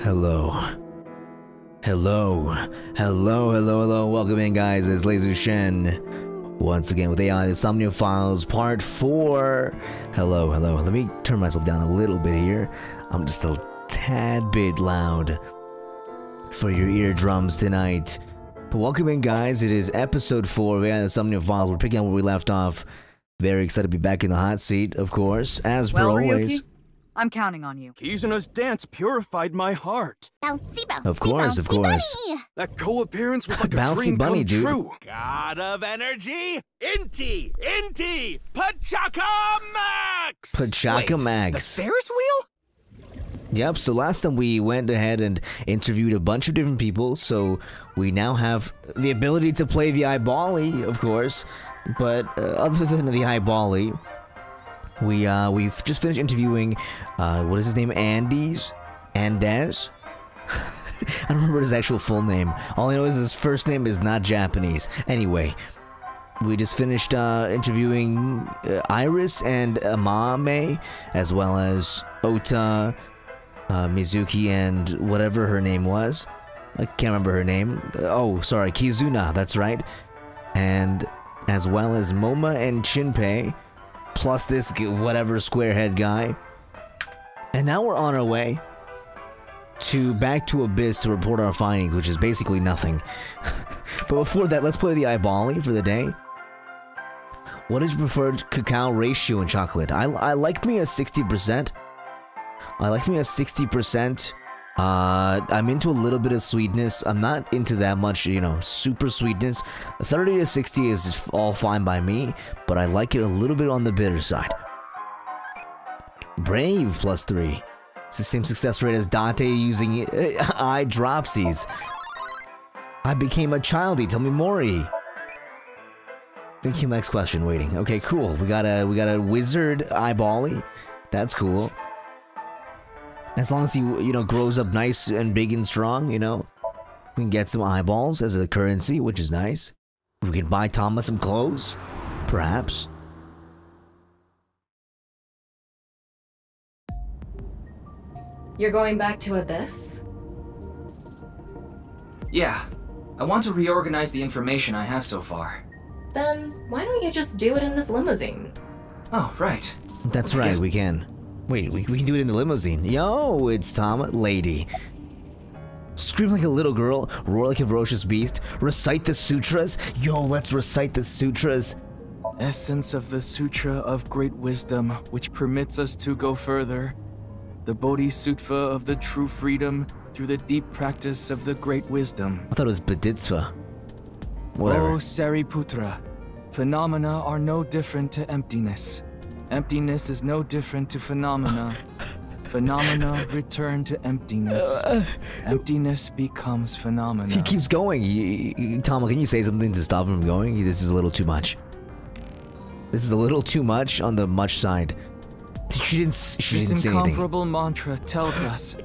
Hello. Hello. Hello, hello, hello. Welcome in, guys. It's Leizu Shen. Once again with AI The Somnium Files Part 4. Hello, hello. Let me turn myself down a little bit here. I'm just a tad bit loud for your eardrums tonight. But welcome in, guys. It is episode 4 of AI The Somnium Files. We're picking up where we left off. Very excited to be back in the hot seat, of course, as per always. Ryuki? I'm counting on you. Kizuna's dance purified my heart. Bouncy, bouncy, of course, bouncy, of course. Bunny. That co-appearance was like a dream bunny, come true. God of energy, Inti, Inti, Pachaka Max. Pachaka Wait, Max. The Ferris wheel? Yep. So last time we went ahead and interviewed a bunch of different people. So we now have the ability to play the Ibali, of course. But other than the Ibali. We've just finished interviewing, what is his name? Andes? I don't remember his actual full name. All I know is his first name is not Japanese. Anyway, we just finished interviewing Iris and Amame, as well as Ota, Mizuki, and whatever her name was. I can't remember her name. Oh, sorry, Kizuna, that's right. And as well as Moma and Shinpei. Plus this whatever squarehead guy. And now we're on our way to back to Abyss to report our findings, which is basically nothing. But before that, let's play the Ibali for the day. What is your preferred cacao ratio in chocolate? I like me a 60%. I like me a 60%. I'm into a little bit of sweetness. I'm not into that much, you know, super sweetness. 30 to 60 is all fine by me, but I like it a little bit on the bitter side. Brave +3. It's the same success rate as Dante using eye dropsies. I became a childie. Tell me Mori. Thank you. Next question. Waiting. Okay, cool. We got a wizard eyebally. That's cool. As long as he, you know, grows up nice and big and strong, you know, we can get some eyeballs as a currency, which is nice. We can buy Thomas some clothes, perhaps. You're going back to Abyss? Yeah. I want to reorganize the information I have so far. Then, why don't you just do it in this limousine? Oh, right. That's right, we can. Wait, we can do it in the limousine. Yo, it's Tom Lady. Scream like a little girl, roar like a ferocious beast, recite the sutras. Yo, let's recite the sutras. Essence of the Sutra of Great Wisdom, which permits us to go further. The Bodhisattva of the true freedom through the deep practice of the great wisdom. I thought it was Bodhisattva. Whatever. Oh, Sariputra, phenomena are no different to emptiness. Emptiness is no different to phenomena. Phenomena return to emptiness. Emptiness becomes phenomena. He keeps going. Tom, can you say something to stop him going? This is a little too much. This is a little too much on the much side. She didn't say anything. This incomparable mantra tells us,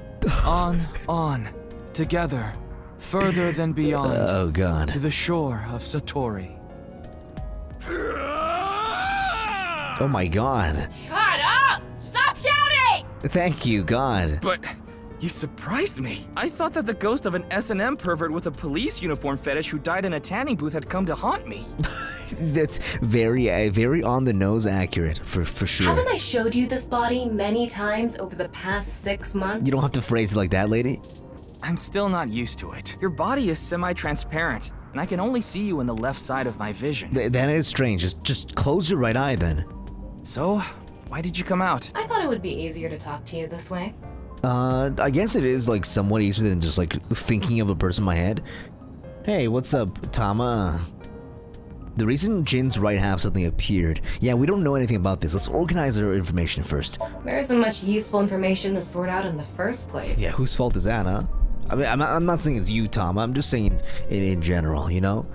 on, together, further than beyond. Oh God. To the shore of Satori. Oh my God. Shut up! Stop shouting! Thank you, God. But you surprised me. I thought that the ghost of an S&M pervert with a police uniform fetish who died in a tanning booth had come to haunt me. That's very on the nose accurate, for sure. Haven't I showed you this body many times over the past 6 months? You don't have to phrase it like that, lady. I'm still not used to it. Your body is semi-transparent, and I can only see you in the left side of my vision. That is strange. Just close your right eye then. So, why did you come out? I thought it would be easier to talk to you this way. I guess it is, like, somewhat easier than just, like, thinking of a person in my head. Hey, what's up, Tama? The reason Jin's right half suddenly appeared. Yeah, we don't know anything about this. Let's organize our information first. There isn't much useful information to sort out in the first place. Yeah, whose fault is that, huh? I mean, I'm not saying it's you, Tama. I'm just saying it in general, you know?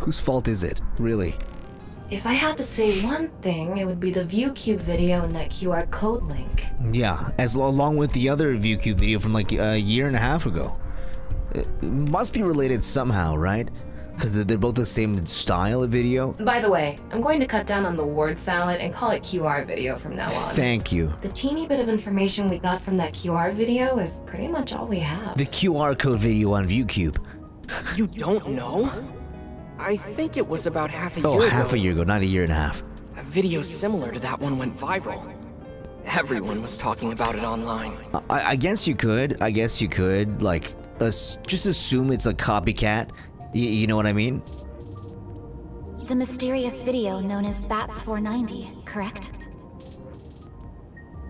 Whose fault is it, really? If I had to say one thing, it would be the ViewCube video and that QR code link. Yeah, along with the other ViewCube video from like a year and a half ago. It must be related somehow, right? because they're both the same style of video. By the way, I'm going to cut down on the word salad and call it QR video from now on. Thank you. The teeny bit of information we got from that QR video is pretty much all we have. The QR code video on ViewCube. You don't know? I think it was about half a year ago, not a year and a half. A video similar to that one went viral. Everyone was talking about it online. I guess you could. I guess you could, like, just assume it's a copycat. You know what I mean? The mysterious video known as Bats490, correct?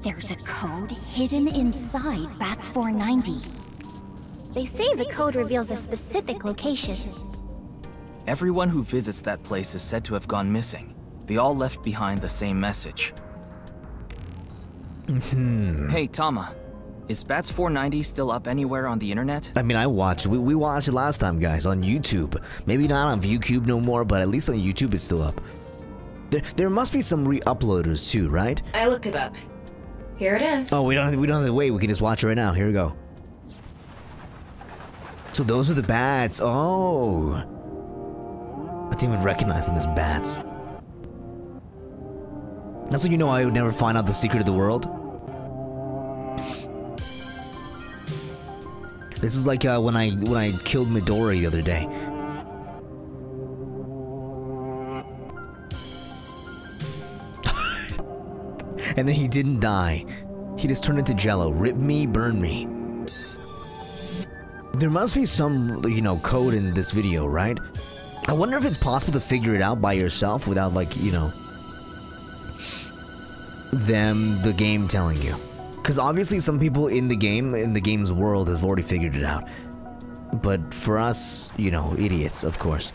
There's a code hidden inside Bats490. They say the code reveals a specific location. Everyone who visits that place is said to have gone missing. They all left behind the same message. Hey, Tama, is Bats490 still up anywhere on the internet? I mean, I watched, we watched it last time, guys, on YouTube. Maybe not on ViewCube no more, but at least on YouTube it's still up. There must be some re-uploaders too, right? I looked it up. Here it is. Oh, we don't have to wait. We can just watch it right now. Here we go. So those are the bats. Oh, I didn't even recognize them as bats. That's when you know I would never find out the secret of the world. This is like when I killed Midori the other day. And then he didn't die. He just turned into jello. Rip me, burn me. There must be some, you know, code in this video, right? I wonder if it's possible to figure it out by yourself without, like, you know, them, the game telling you, because obviously some people in the game, in the game's world, have already figured it out, but for us, you know, idiots, of course.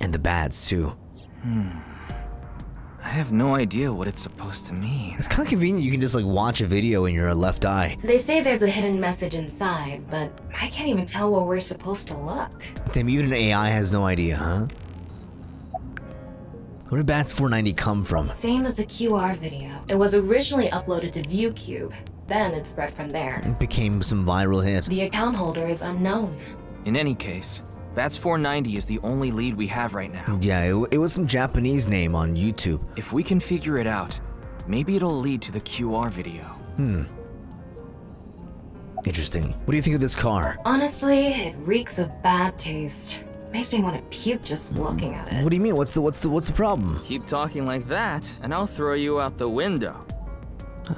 And the bats too. I have no idea what it's supposed to mean. It's kind of convenient, you can just like watch a video in your left eye. They say there's a hidden message inside, but I can't even tell where we're supposed to look. Damn, even an AI has no idea, huh? Where did Bats490 come from? Same as the QR video. It was originally uploaded to ViewCube, then it spread from there. It became some viral hit. The account holder is unknown. In any case, Bats490 is the only lead we have right now. Yeah, it was some Japanese name on YouTube. If we can figure it out, maybe it'll lead to the QR video. Interesting. What do you think of this car? Honestly, it reeks of bad taste. Makes me want to puke just looking at it. What do you mean? What's the problem? Keep talking like that, and I'll throw you out the window. I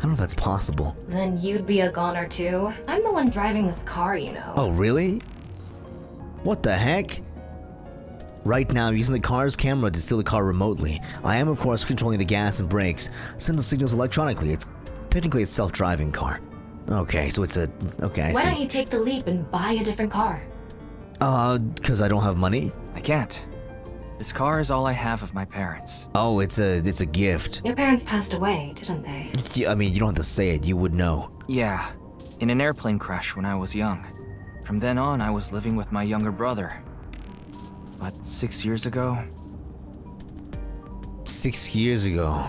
don't know if that's possible. Then you'd be a goner too. I'm the one driving this car, you know. Oh, really? What the heck? Right now, using the car's camera to steal the car remotely. I am, of course, controlling the gas and brakes. Send the signals electronically. It's technically a self-driving car. Okay, so it's a... Okay, I see. Why don't you take the leap and buy a different car? Because I don't have money? I can't. This car is all I have of my parents. Oh, it's a gift. Your parents passed away, didn't they? Yeah, I mean, you don't have to say it, you would know. Yeah, in an airplane crash when I was young. From then on, I was living with my younger brother. But 6 years ago... 6 years ago.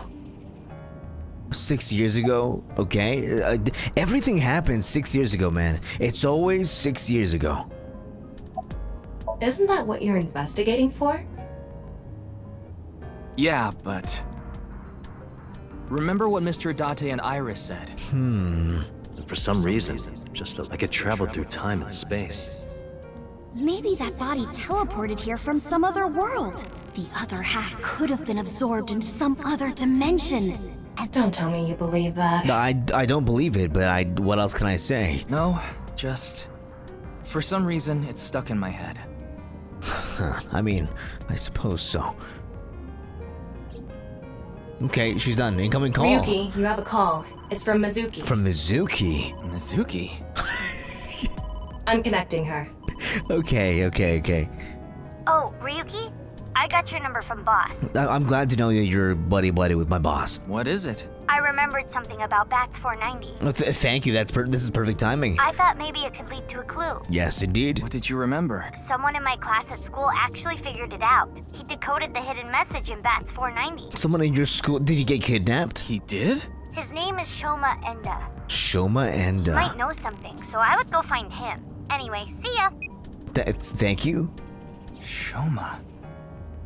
6 years ago, okay? Everything happened 6 years ago, man. It's always 6 years ago. Isn't that what you're investigating for? Yeah, but... Remember what Mr. Date and Iris said? For some reason, just like it traveled through time and space. Maybe that body teleported here from some other world. The other half could have been absorbed into some other dimension. Don't tell me you believe that. No, I don't believe it, but what else can I say? No, just... For some reason, it's stuck in my head. I mean, I suppose so. Okay, she's done. Incoming call. Ryuki, you have a call. It's from Mizuki. From Mizuki? Mizuki? I'm connecting her. Okay. Oh, Ryuki? I got your number from boss. I'm glad to know that you're buddy-buddy with my boss. What is it? I remembered something about Bats490. Oh, thank you, this is perfect timing. I thought maybe it could lead to a clue. Yes, indeed. What did you remember? Someone in my class at school actually figured it out. He decoded the hidden message in Bats490. Someone in your school? Did he get kidnapped? He did? His name is Shoma Enda. Shoma Enda. He might know something, so I would go find him. Anyway, see ya. Thank you? Shoma.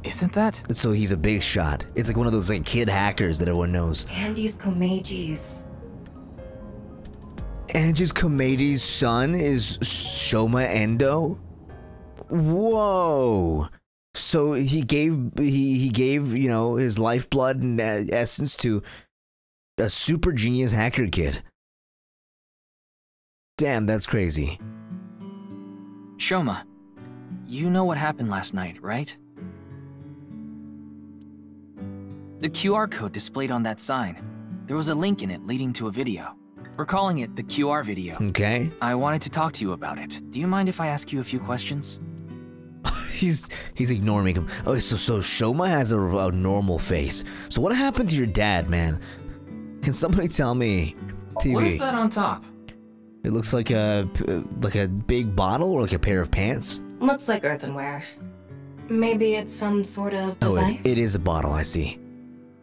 Isn't that? So he's a big shot. It's like one of those like kid hackers that everyone knows. Komeji's son is Shoma Endo? Whoa. So he gave, you know, his lifeblood and essence to a super genius hacker kid. Damn, that's crazy. Shoma, you know what happened last night, right? The QR code displayed on that sign. There was a link in it leading to a video. We're calling it the QR video. Okay. I wanted to talk to you about it. Do you mind if I ask you a few questions? He's ignoring him. Oh, so Shoma has a normal face. So what happened to your dad, man? Can somebody tell me? TV. What is that on top? It looks like a big bottle or like a pair of pants. Looks like earthenware. Maybe it's some sort of device. Oh, it is a bottle. I see.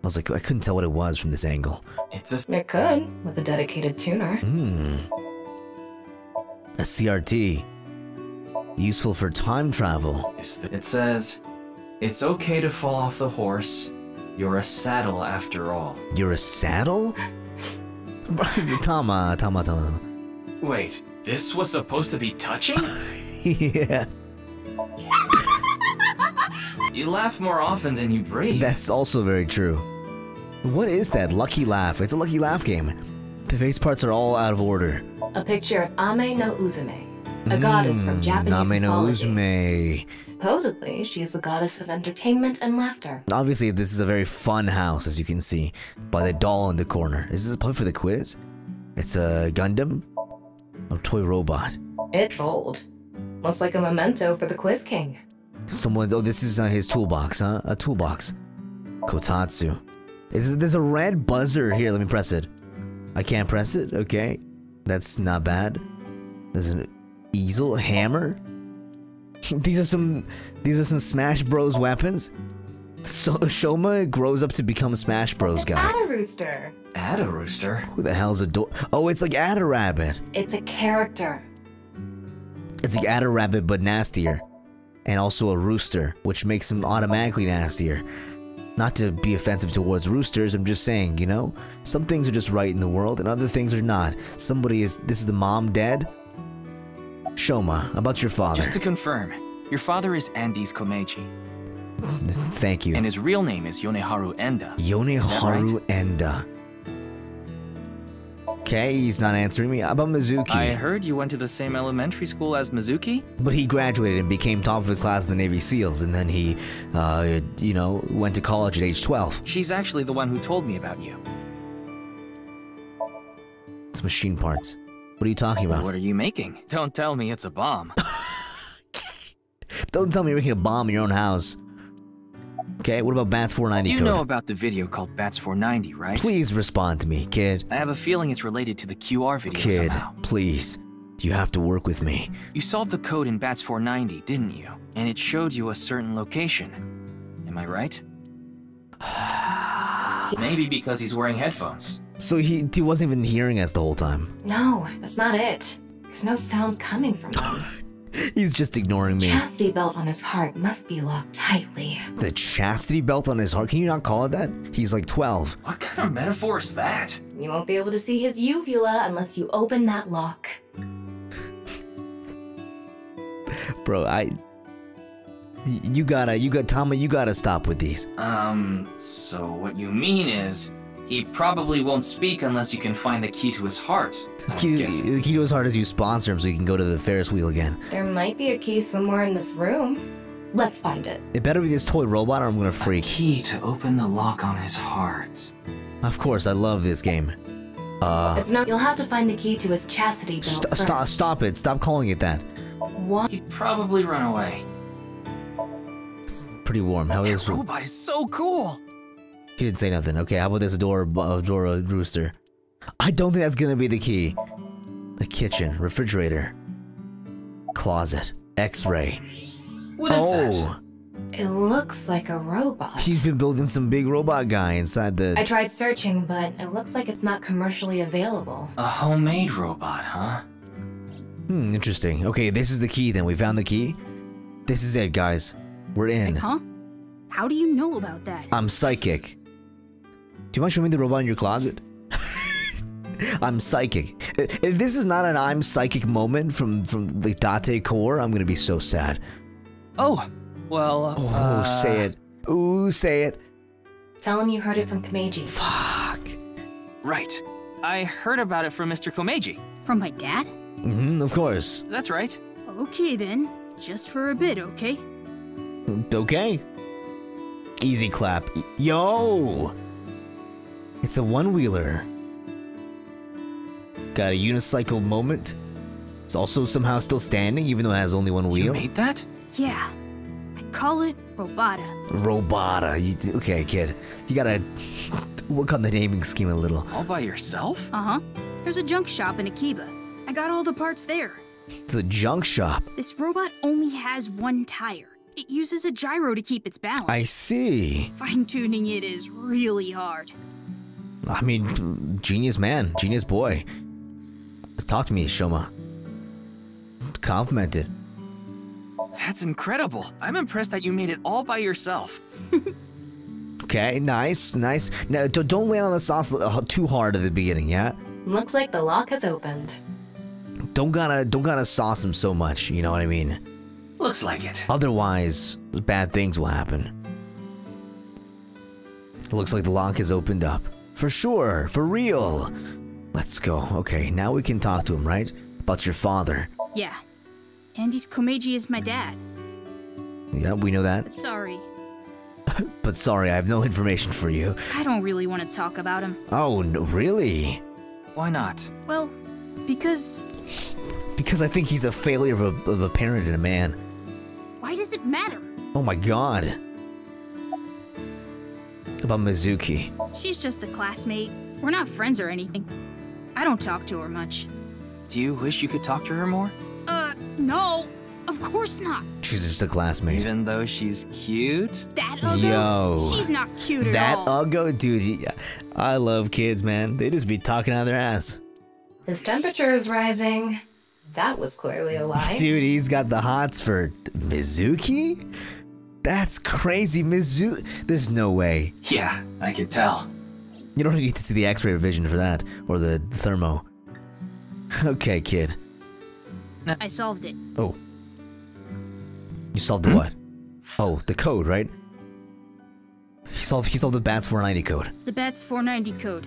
I was like, I couldn't tell what it was from this angle. It could, with a dedicated tuner. A CRT. Useful for time travel. It says, it's okay to fall off the horse. You're a saddle after all. You're a saddle? Tama. Wait, this was supposed to be touching? Yeah. You laugh more often than you breathe. That's also very true. What is that? Lucky laugh. It's a lucky laugh game. The face parts are all out of order. A picture of Ame no Uzume, a goddess from Japanese mythology. Ame no Uzume. Supposedly, she is the goddess of entertainment and laughter. Obviously, this is a very fun house, as you can see, by the doll in the corner. Is this a plug for the quiz? It's a Gundam? A toy robot. It's old. Looks like a memento for the Quiz King. Someone, oh, this is his toolbox, huh? A toolbox. Kotatsu. There's a red buzzer here. Let me press it. I can't press it. Okay, that's not bad. There's an easel, hammer. These are some Smash Bros weapons. So Shoma grows up to become a Smash Bros guy. Adder Rooster. Adder Rooster. Who the hell's a door? Oh, it's like Adder Rabbit. It's a character. It's like Adder Rabbit, but nastier. And also a rooster, which makes him automatically nastier. Not to be offensive towards roosters, I'm just saying, you know? Some things are just right in the world, and other things are not. This is the mom dead? Shoma, about your father. Just to confirm, your father is Andes Komeiji. Thank you. And his real name is Yoneharu Enda. Yoneharu Enda. Okay, he's not answering me. How about Mizuki? I heard you went to the same elementary school as Mizuki? But he graduated and became top of his class in the Navy SEALs, and then he, you know, went to college at age 12. She's actually the one who told me about you. It's machine parts. What are you talking about? What are you making? Don't tell me it's a bomb. Don't tell me you're making a bomb in your own house. Okay, what about Bats490 code? You know about the video called Bats490, right? Please respond to me, kid. I have a feeling it's related to the QR video somehow. Kid, please. You have to work with me. You solved the code in Bats490, didn't you? And it showed you a certain location. Am I right? Maybe because he's wearing headphones. So he wasn't even hearing us the whole time. No, that's not it. There's no sound coming from him. He's just ignoring me. The chastity belt on his heart must be locked tightly. The chastity belt on his heart? Can you not call it that? He's like 12. What kind of metaphor is that? You won't be able to see his uvula unless you open that lock. Bro, You gotta stop with these. So what you mean is, he probably won't speak unless you can find the key to his heart. The key to his heart is you sponsor him so he can go to the Ferris wheel again. There might be a key somewhere in this room. Let's find it. It better be this toy robot or I'm gonna freak. A key to open the lock on his heart. Of course, I love this game. It's not. You'll have to find the key to his chastity belt first. Stop it. Stop calling it that. What? He'd probably run away. It's pretty warm. How is this robot is so cool. He didn't say nothing. Okay, how about this Adora Rooster? I don't think that's gonna be the key. The kitchen, refrigerator, closet, X-ray. What is that? It looks like a robot. He's been building some big robot guy inside the. I tried searching, but it looks like it's not commercially available. A homemade robot, huh? Hmm, interesting. Okay, this is the key then. We found the key. This is it, guys. We're in. Huh? How do you know about that? I'm psychic. Do you mind showing me the robot in your closet? I'm psychic. If this is not an I'm psychic moment from the Date core, I'm gonna be so sad. Oh, well. Oh, say it. Ooh, say it. Tell him you heard it from Komeiji. Fuck. Right. I heard about it from Mr. Komeiji. From my dad? Mm-hmm, of course. That's right. Okay then. Just for a bit, okay? Okay. Easy clap. Yo! It's a one-wheeler. Got a unicycle moment. It's also somehow still standing, even though it has only one wheel. You made that? Yeah. I call it Robata. Robata. You, okay, kid. You gotta work on the naming scheme a little. All by yourself? Uh-huh. There's a junk shop in Akiba. I got all the parts there. It's a junk shop. This robot only has one tire. It uses a gyro to keep its balance. I see. Fine-tuning it is really hard. I mean, genius man. Genius boy. Talk to me, Shoma. Complimented. That's incredible. I'm impressed that you made it all by yourself. Okay, nice, nice. Now, don't land on the sauce too hard at the beginning, yeah? Looks like the lock has opened. Don't gotta sauce him so much, you know what I mean? Looks like it. Otherwise, bad things will happen. Looks like the lock has opened up. For sure, for real. Let's go. Okay, now we can talk to him, right? About your father. Yeah. Andy's Komeiji is my dad. Yeah, we know that. Sorry. But sorry, I have no information for you. I don't really want to talk about him. Oh, no, really? Why not? Well, because... Because I think he's a failure of a parent and a man. Why does it matter? Oh my god. About Mizuki. She's just a classmate. We're not friends or anything. I don't talk to her much. Do you wish you could talk to her more? No. Of course not. She's just a classmate. Even though she's cute? That uggo? Yo. She's not cute at all. That uggo? Dude, I love kids, man. They just be talking out of their ass. His temperature is rising. That was clearly a lie. Dude, he's got the hots for Mizuki? That's crazy, there's no way. Yeah, I can tell. You don't need to see the x-ray vision for that, or the thermo. Okay, kid. I solved it. Oh. You solved the what? Oh, the code, right? He solved the Bats490 code. The Bats490 code.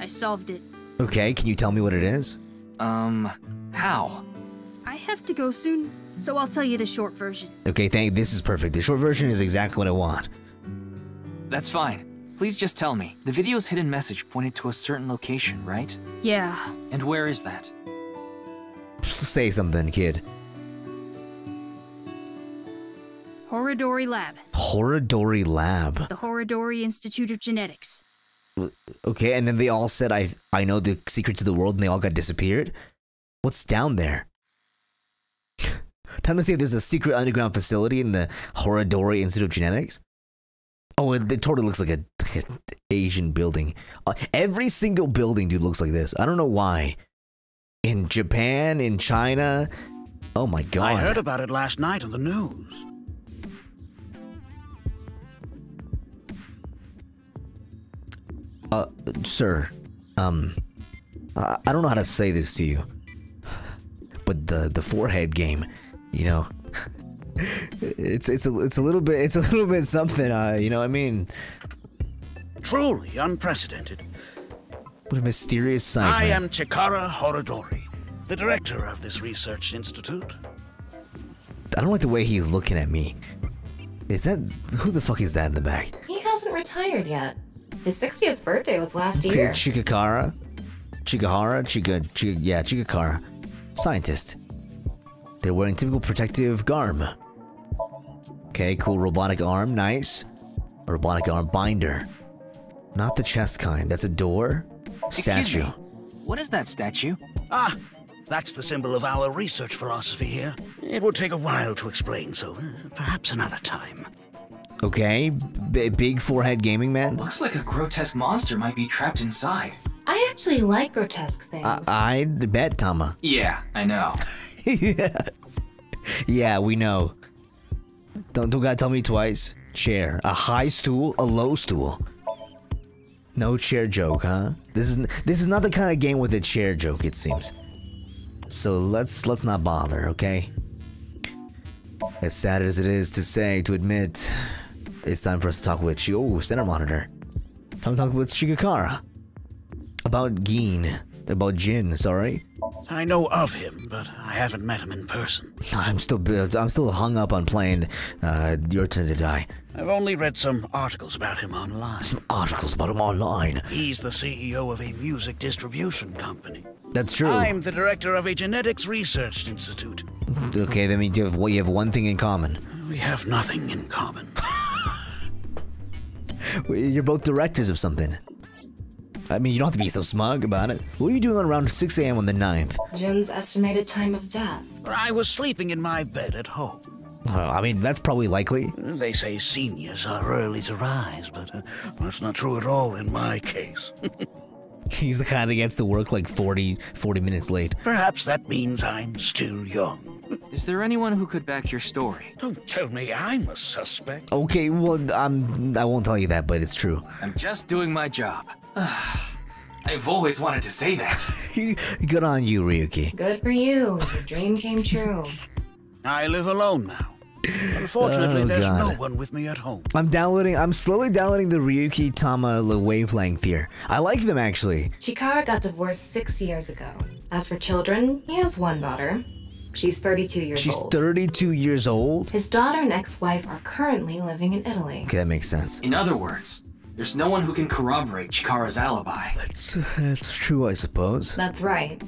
I solved it. Okay, can you tell me what it is? How? I have to go soon, so I'll tell you the short version. Okay, this is perfect. The short version is exactly what I want. That's fine. Please just tell me. The video's hidden message pointed to a certain location, right? Yeah. And where is that? Say something, kid. Horadori Lab. Horadori Lab. The Horadori Institute of Genetics. Okay, and then they all said, I know the secret to the world, and they all got disappeared? What's down there? Time to see if there's a secret underground facility in the Horadori Institute of Genetics? Oh, it totally looks like an Asian building. Every single building, dude, looks like this. I don't know why. In Japan, in China. Oh my god. I heard about it last night on the news. Sir, I don't know how to say this to you, but the forehead game, you know, it's a little bit something, you know what I mean? Truly unprecedented. What a mysterious sight. I am Chikara Horadori, the director of this research institute. I don't like the way he's looking at me. Is that, who the fuck is that in the back? He hasn't retired yet. His 60th birthday was last year. Chikara. Scientist. They're wearing typical protective garb. Okay, cool. Robotic arm. Nice. A robotic arm binder. Not the chest kind. That's a door. Statue. Excuse me. What is that statue? Ah, that's the symbol of our research philosophy here. It will take a while to explain, so perhaps another time. Okay, big forehead gaming man. Looks like a grotesque monster might be trapped inside. I actually like grotesque things. I bet, Tama. Yeah, I know. Yeah, we know. Don't gotta tell me twice. Chair. A high stool, a low stool. No chair joke, huh? This is not the kind of game with a chair joke, it seems. So let's not bother, okay? As sad as it is to say, to admit, it's time for us to talk with Chiyo, center monitor. Time to talk with Shigakara. About Jin, sorry. I know of him, but I haven't met him in person. I'm still hung up on playing Your Turn to Die. I've only read some articles about him online. He's the CEO of a music distribution company. That's true. I'm the director of a genetics research institute. Okay, that means you have one thing in common. We have nothing in common. You're both directors of something. I mean, you don't have to be so smug about it. What were you doing around 6 a.m. on the 9th? Jin's estimated time of death. I was sleeping in my bed at home. I mean, that's probably likely. They say seniors are early to rise, but that's not true at all in my case. He's the kind that gets to work like 40 minutes late. Perhaps that means I'm still young. Is there anyone who could back your story? Don't tell me I'm a suspect. Okay, well, I won't tell you that, but it's true. I'm just doing my job. I've always wanted to say that. Good on you, Ryuki. Good for you. Your dream came true. I live alone now. Unfortunately, there's no one with me at home. I'm slowly downloading the Ryuki Tama wavelength here. I like them, actually. Chikara got divorced 6 years ago. As for children, he has one daughter. She's 32 years old. She's 32 years old? His daughter and ex-wife are currently living in Italy. Okay, that makes sense. In other words, there's no one who can corroborate Chikara's alibi. That's true, I suppose. That's right.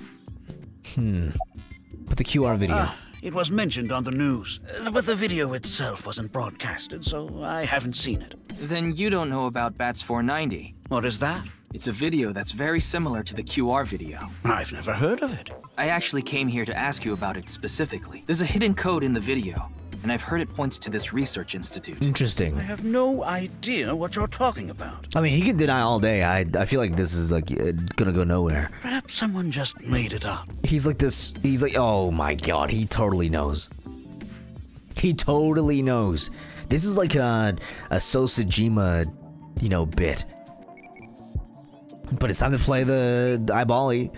But the QR video. It was mentioned on the news, but the video itself wasn't broadcasted, so I haven't seen it. Then you don't know about Bats490. What is that? It's a video that's very similar to the QR video. I've never heard of it. I actually came here to ask you about it specifically. There's a hidden code in the video, and I've heard it points to this research institute. Interesting. I have no idea what you're talking about. I mean, he can deny all day. I feel like this is like gonna go nowhere. Perhaps someone just made it up. He's like, oh my god, he totally knows. He totally knows. This is like a Sosajima, you know, bit. But it's time to play the eyeball-y.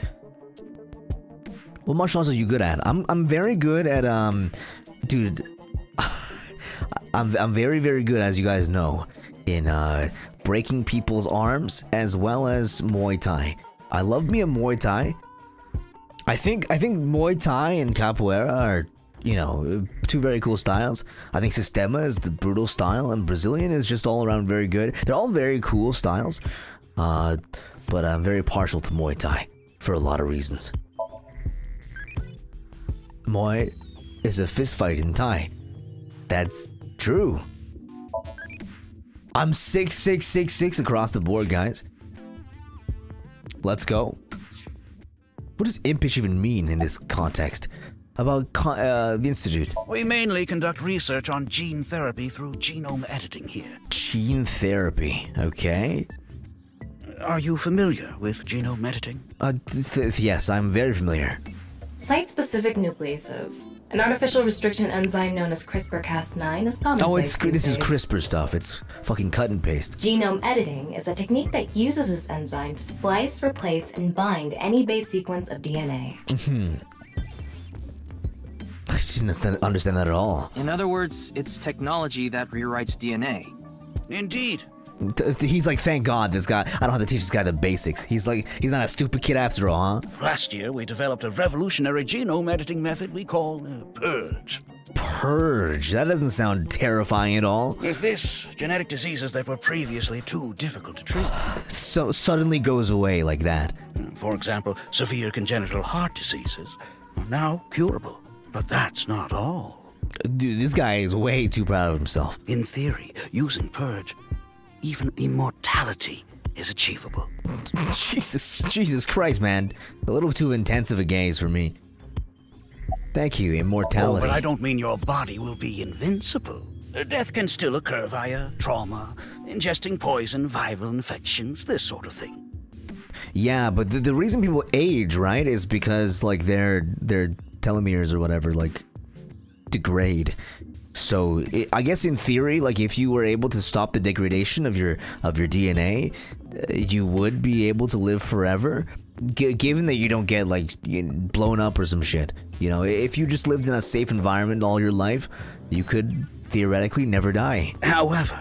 What martial arts are you good at? I'm very good at dude. I'm very good, as you guys know, in breaking people's arms as well as Muay Thai. I love me a Muay Thai. I think Muay Thai and capoeira are, you know, two very cool styles. I think Sistema is the brutal style, and Brazilian is just all around very good. They're all very cool styles. But I'm very partial to Muay Thai for a lot of reasons. Muay is a fist fight in Thai. That's true. I'm 6 across the board, guys. Let's go. What does impish even mean in this context? About the institute. We mainly conduct research on gene therapy through genome editing here. Gene therapy, okay. Are you familiar with genome editing? Yes, I'm very familiar. Site-specific nucleases. An artificial restriction enzyme known as CRISPR-Cas9 is commonplace. Oh, this is CRISPR stuff. It's fucking cut and paste. Genome editing is a technique that uses this enzyme to splice, replace, and bind any base sequence of DNA. I didn't understand that at all. In other words, it's technology that rewrites DNA. Indeed. He's like, thank God this guy, I don't have to teach this guy the basics. He's like, he's not a stupid kid after all, huh? Last year, we developed a revolutionary genome editing method we call Purge. Purge? That doesn't sound terrifying at all. With this, genetic diseases that were previously too difficult to treat. So suddenly goes away like that. For example, severe congenital heart diseases are now curable. But that's not all. Dude, this guy is way too proud of himself. In theory, using Purge, even immortality is achievable. Jesus Christ, man. A little too intense of a gaze for me. Thank you, immortality. Oh, but I don't mean your body will be invincible. Death can still occur via trauma, ingesting poison, viral infections, this sort of thing. Yeah, but the reason people age, right, is because like their telomeres or whatever like degrade. So it, I guess in theory, like if you were able to stop the degradation of your DNA, you would be able to live forever. Given that you don't get like blown up or some shit, you know, if you just lived in a safe environment all your life, you could theoretically never die. However,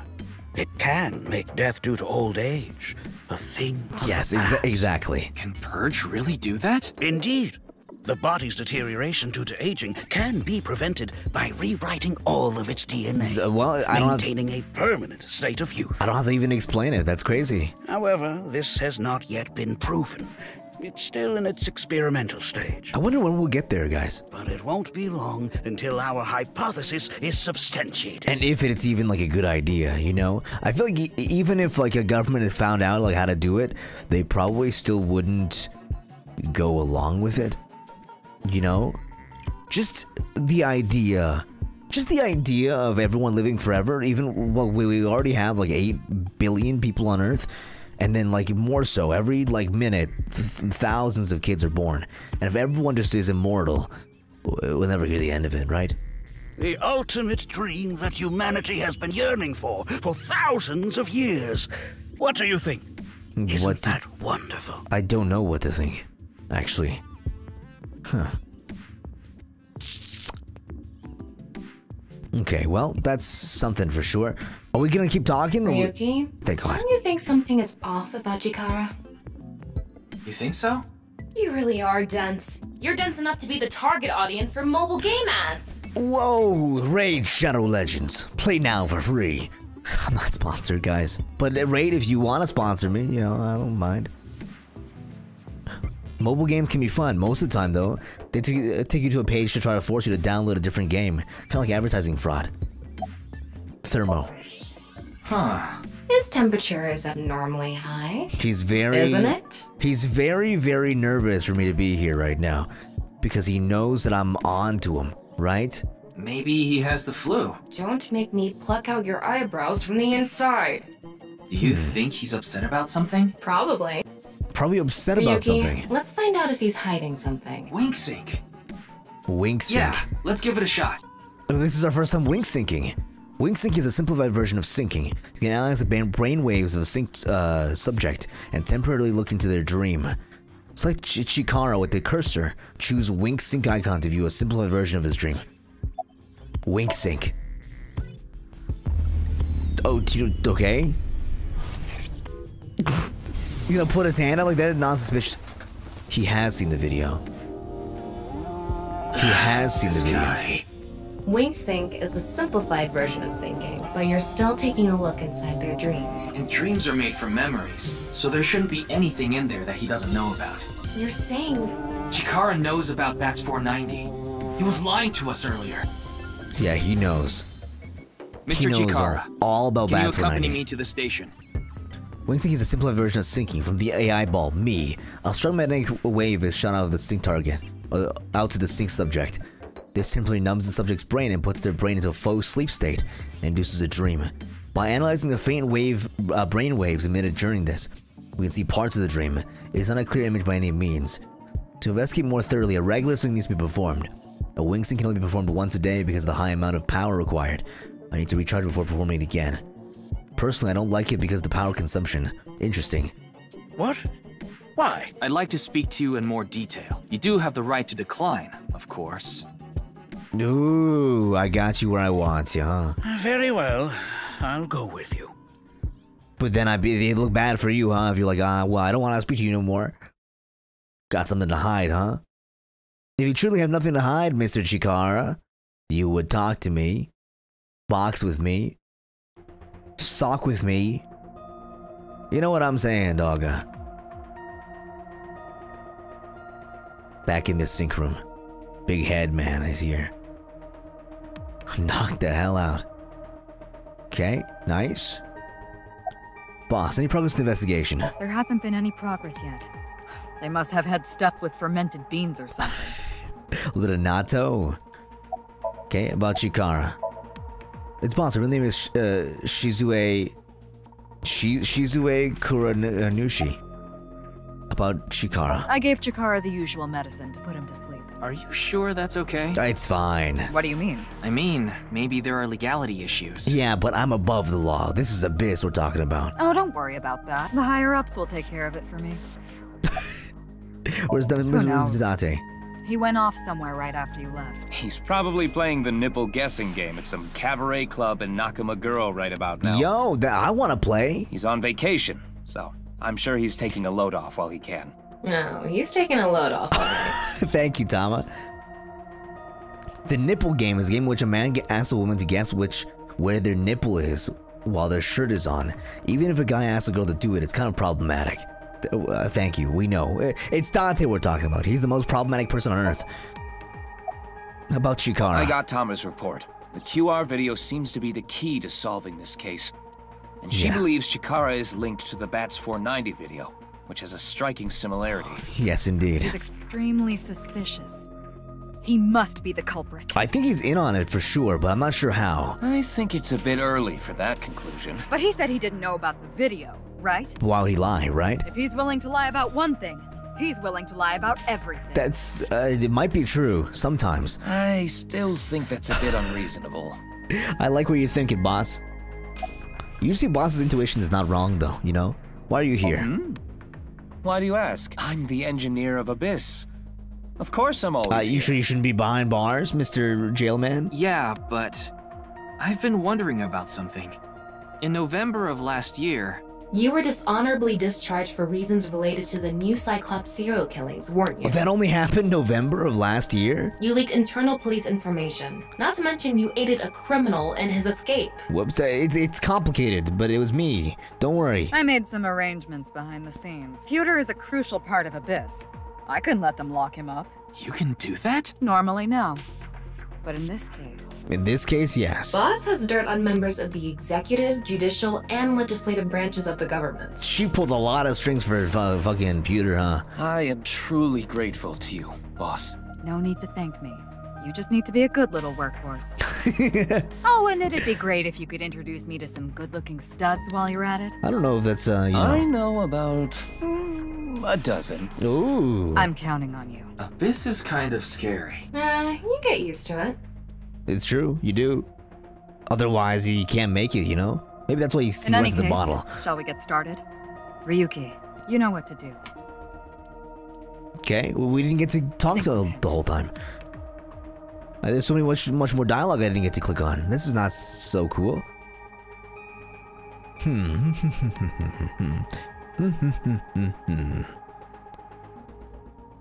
it can make death due to old age a thing. Yes, exactly. Can Purge really do that? Indeed. The body's deterioration due to aging can be prevented by rewriting all of its DNA, well, maintaining a permanent state of youth. I don't have to even explain it. That's crazy. However, this has not yet been proven. It's still in its experimental stage. I wonder when we'll get there, guys. But it won't be long until our hypothesis is substantiated. And if it's even like a good idea, you know? I feel like even if like a government had found out like how to do it, they probably still wouldn't go along with it. You know, just the idea of everyone living forever, even well, we already have like 8 billion people on Earth, and then like more so every like minute thousands of kids are born, and if everyone just is immortal, we'll never hear the end of it, right? The ultimate dream that humanity has been yearning for thousands of years. What do you think? Isn't that wonderful? I don't know what to think, actually. Huh. Okay, well, that's something for sure. Are we gonna keep talking? Ryuki? Thank God. Don't you think something is off about Chikara? You think so? You really are dense. You're dense enough to be the target audience for mobile game ads. Whoa, Raid Shadow Legends. Play now for free. I'm not sponsored, guys. But Raid, if you want to sponsor me, you know, I don't mind. Mobile games can be fun. Most of the time, though, they take you to a page to try to force you to download a different game. Kind of like advertising fraud. Thermo. Huh. His temperature is abnormally high. He's very... Isn't it? He's very, very nervous for me to be here right now. Because he knows that I'm on to him, right? Maybe he has the flu. Don't make me pluck out your eyebrows from the inside. Do you think he's upset about something? Probably. Probably upset about something. Let's find out if he's hiding something. Wink sync. Wink sync. Yeah, let's give it a shot. This is our first time wink syncing. Wink sync is a simplified version of syncing. You can analyze the brain waves of a synced subject and temporarily look into their dream. Select Chikara with the cursor. Choose wink sync icon to view a simplified version of his dream. Wink sync. Oh, okay. You gonna put his hand out like that? Non-suspicious. He has seen the video. He has seen the video. Wink sync is a simplified version of syncing, but you're still taking a look inside their dreams. And dreams are made from memories, so there shouldn't be anything in there that he doesn't know about. You're saying... Chikara knows about Bats490. He was lying to us earlier. Yeah, he knows. Mr. Chikara, all about Bats490. Can you accompany me to the station? Wink sync is a simpler version of syncing from the AI ball, me. A strong magnetic wave is shot out of the sync target, out to the sync subject. This temporarily numbs the subject's brain and puts their brain into a faux sleep state and induces a dream. By analyzing the faint brain waves emitted during this, we can see parts of the dream. It is not a clear image by any means. To investigate more thoroughly, a regular sync needs to be performed. A wink sync can only be performed once a day because of the high amount of power required. I need to recharge before performing it again. Personally, I don't like it because of the power consumption. Interesting. What? Why? I'd like to speak to you in more detail. You do have the right to decline, of course. Ooh, I got you where I want you, huh? Very well. I'll go with you. But then it'd look bad for you, huh? If you're like, well, I don't want to speak to you no more. Got something to hide, huh? If you truly have nothing to hide, Mr. Chikara, you would talk to me, box with me, sock with me. You know what I'm saying, dogga. Back in the sync room. Big head man is here. Knock the hell out. Okay, nice. Boss, any progress in the investigation? There hasn't been any progress yet. They must have had stuff with fermented beans or something. A little natto. Okay, about Chikara. It's Boss, her real name is Shizue Kuranushi. about Chikara. I gave Chikara the usual medicine to put him to sleep. Are you sure that's okay? It's fine. What do you mean? I mean, maybe there are legality issues. Yeah, but I'm above the law. This is Abyss we're talking about. Oh, don't worry about that. The higher-ups will take care of it for me. Where's Zidate? He went off somewhere right after you left. He's probably playing the nipple guessing game at some cabaret club in Nakamaguro right about now. Yo, I want to play. He's on vacation, so I'm sure he's taking a load off while he can. No, he's taking a load off. All right. Thank you, Tama. The nipple game is a game in which a man asks a woman to guess where their nipple is while their shirt is on. Even if a guy asks a girl to do it, it's kind of problematic. Thank you, we know. It's Dante we're talking about. He's the most problematic person on Earth. How about Chikara? I got Tama's report. The QR video seems to be the key to solving this case. And she believes Chikara is linked to the Bats490 video, which has a striking similarity. Yes, indeed. He's extremely suspicious. He must be the culprit. I think he's in on it for sure, but I'm not sure how. I think it's a bit early for that conclusion. But he said he didn't know about the video. Right? Why would he lie, right? If he's willing to lie about one thing, he's willing to lie about everything. That's, it might be true, sometimes. I still think that's a bit unreasonable. I like what you're thinking, boss. Usually boss's intuition is not wrong, though, you know? Why are you here? Mm-hmm. Why do you ask? I'm the engineer of Abyss. Of course I'm always here. You sure you shouldn't be behind bars, Mr. Jailman? Yeah, but I've been wondering about something. In November of last year, you were dishonorably discharged for reasons related to the new Cyclops serial killings, weren't you? Well, that only happened November of last year? You leaked internal police information. Not to mention you aided a criminal in his escape. Whoops, it's complicated, but it was me. Don't worry. I made some arrangements behind the scenes. Pewter is a crucial part of Abyss. I couldn't let them lock him up. You can do that? Normally, no. But in this case... In this case, yes. Boss has dirt on members of the executive, judicial, and legislative branches of the government. She pulled a lot of strings for fucking Pewter, huh? I am truly grateful to you, boss. No need to thank me. You just need to be a good little workhorse. Oh, and it'd be great if you could introduce me to some good-looking studs while you're at it. I don't know if that's, you know... I know about... a dozen. Ooh. I'm counting on you. Abyss is kind of scary. You get used to it. It's true, you do. Otherwise, you can't make it, you know? Maybe that's why you see what's in the bottle. Shall we get started? Ryuki, you know what to do. Okay, well, we didn't get to talk to the whole time. There's so much more dialogue I didn't get to click on. This is not so cool.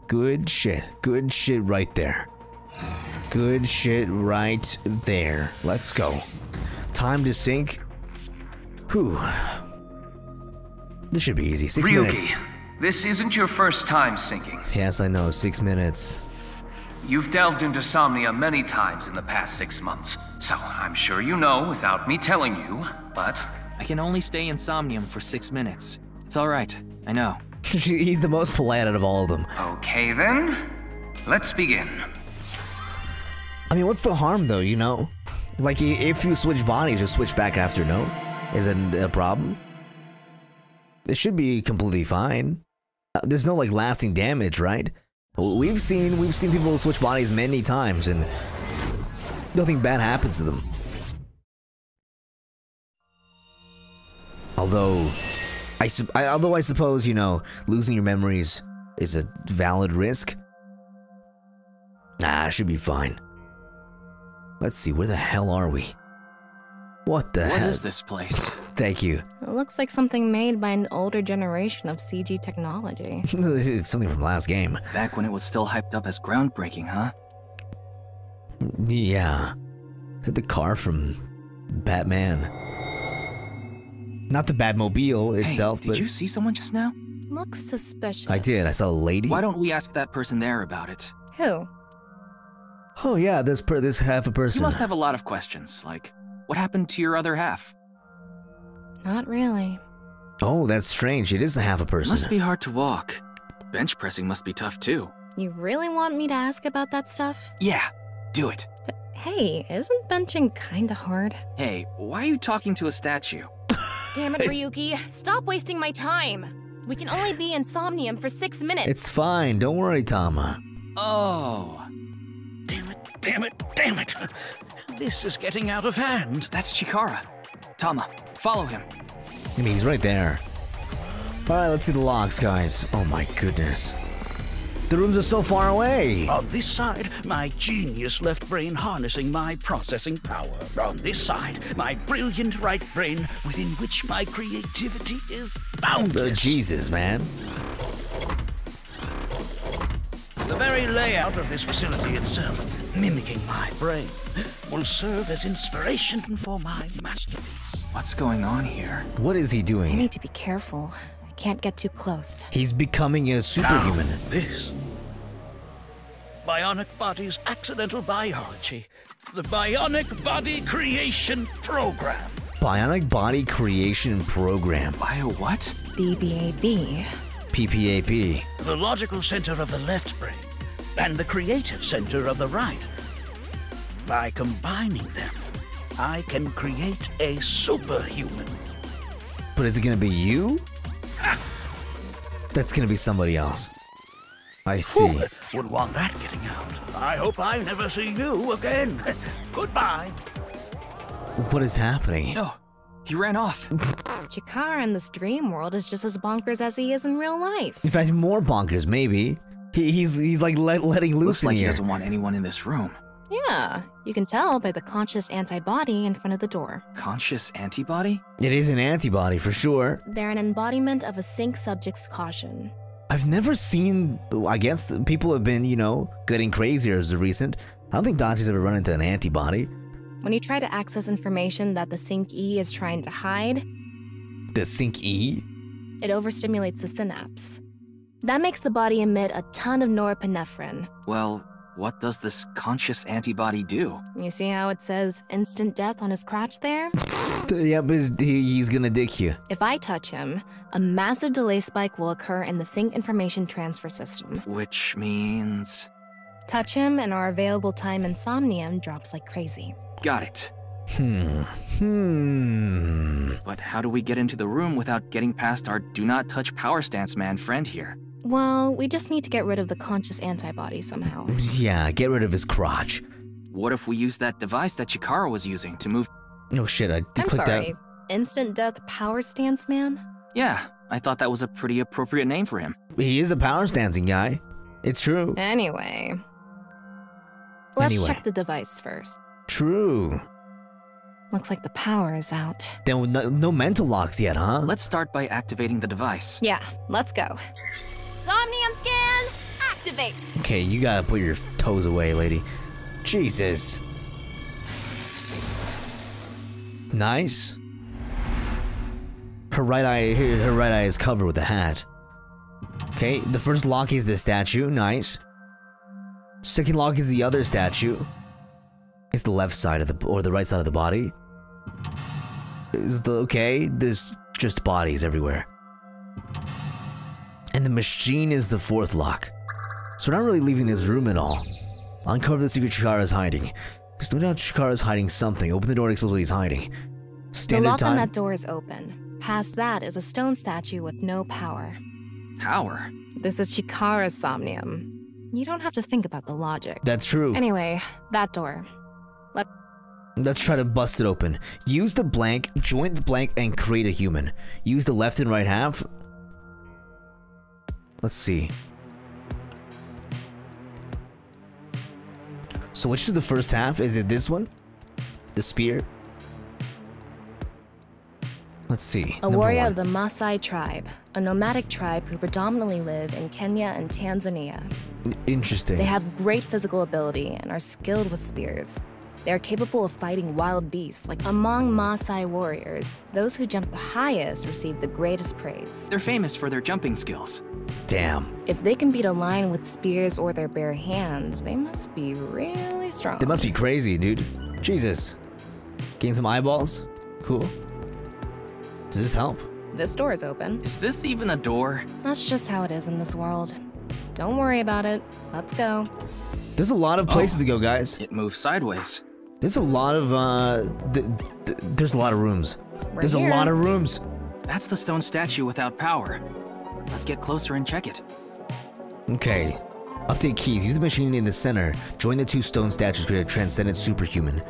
Good shit. Good shit right there. Good shit right there. Let's go. Time to sink. Whew. This should be easy. 6 minutes. This isn't your first time sinking. Yes, I know. 6 minutes. You've delved into Somnia many times in the past 6 months, so I'm sure you know without me telling you, but... I can only stay in Somnium for 6 minutes. It's alright, I know. He's the most polite out of all of them. Okay then, let's begin. I mean, what's the harm though, you know? Like, if you switch bodies, just switch back after, no? Is it a problem? It should be completely fine. There's no, like, lasting damage, right? We've seen people switch bodies many times, and nothing bad happens to them. Although, I suppose, you know, losing your memories is a valid risk. Nah, I should be fine. Let's see, where the hell are we? What the hell? What is this place? Thank you. It looks like something made by an older generation of CG technology. It's something from last game. Back when it was still hyped up as groundbreaking, huh? Yeah. Is that the car from Batman? Not the Batmobile itself, but... Did you see someone just now? Looks suspicious. I did. I saw a lady. Why don't we ask that person there about it? Who? Oh, yeah, this half a person. You must have a lot of questions, like, what happened to your other half? Not really. Oh, that's strange. It is a half a person. Must be hard to walk. Bench pressing must be tough, too. You really want me to ask about that stuff? Yeah, do it. But, hey, isn't benching kinda hard? Hey, why are you talking to a statue? Damn it, Ryuki. Stop wasting my time. We can only be in Somnium for 6 minutes. It's fine. Don't worry, Tama. Oh. Damn it, damn it, damn it. This is getting out of hand. That's Chikara. Tama, follow him. I mean, he's right there. Alright, let's see the logs, guys. Oh my goodness. The rooms are so far away! On this side, my genius left brain harnessing my processing power. On this side, my brilliant right brain, within which my creativity is boundless. Oh, Jesus, man. The very layout of this facility itself, mimicking my brain, will serve as inspiration for my masterpiece. What's going on here? What is he doing? I need to be careful. Can't get too close. He's becoming a superhuman. Now, this bionic body's accidental biology, the bionic body creation program. Bionic body creation program. Bio what? BBAB. PPAP. The logical center of the left brain and the creative center of the right. By combining them, I can create a superhuman. But is it gonna be you? That's gonna be somebody else. I see. Who would want that getting out? I hope I never see you again. Goodbye. What is happening? No, he ran off. Chikara in this dream world is just as bonkers as he is in real life. In fact, more bonkers, maybe. He's like letting loose in here. Looks like he doesn't want anyone in this room. Yeah, you can tell by the conscious antibody in front of the door. Conscious antibody? It is an antibody, for sure. They're an embodiment of a sync subject's caution. I've never seen... I guess people have been, you know, getting crazier as of recent. I don't think doctors ever run into an antibody. When you try to access information that the sync E is trying to hide... The sync E? It overstimulates the synapse. That makes the body emit a ton of norepinephrine. Well... what does this conscious antibody do? You see how it says instant death on his crotch there? Yeah, but he's gonna dick you. If I touch him, a massive delay spike will occur in the sync information transfer system. Which means... touch him and our available time in Somnium drops like crazy. Got it. But how do we get into the room without getting past our do not touch power stance man friend here? Well, we just need to get rid of the conscious antibody somehow. Yeah, get rid of his crotch. What if we use that device that Chikara was using to move... Oh shit, I clicked that. I'm sorry, instant death power stance man? Yeah, I thought that was a pretty appropriate name for him. He is a power stancing guy. It's true. Anyway. Let's check the device first. True. Looks like the power is out. Then no mental locks yet, huh? Let's start by activating the device. Yeah, let's go. Somnium scan, activate! Okay, you gotta put your toes away, lady. Jesus. Nice. Her right eye is covered with a hat. Okay, the first lock is the statue, nice. Second lock is the other statue. It's the left side of the, or the right side of the body. Is the, okay, there's just bodies everywhere. And the machine is the fourth lock. So we're not really leaving this room at all. Uncover the secret Chikara is hiding. There's no doubt Chikara is hiding something. Open the door and expose what he's hiding. Standard time. The lock on that door is open. Past that is a stone statue with no power. Power? This is Chikara's Somnium. You don't have to think about the logic. That's true. Anyway, that door. Let's try to bust it open. Use the blank, join the blank, and create a human. Use the left and right half. Let's see. So which is the first half? Is it this one? The spear? Let's see. A warrior of the Maasai tribe, a nomadic tribe who predominantly live in Kenya and Tanzania. Interesting. They have great physical ability and are skilled with spears. They are capable of fighting wild beasts. Like among Maasai warriors, those who jump the highest receive the greatest praise. They're famous for their jumping skills. Damn. If they can beat a lion with spears or their bare hands, they must be really strong. They must be crazy, dude. Jesus. Gain some eyeballs? Cool. Does this help? This door is open. Is this even a door? That's just how it is in this world. Don't worry about it. Let's go. There's a lot of places to go, guys. It moves sideways. There's a lot of, there's a lot of rooms. There's a lot of rooms. That's the stone statue without power. Let's get closer and check it. Okay. Update keys. Use the machine in the center. Join the two stone statues to create a transcendent superhuman.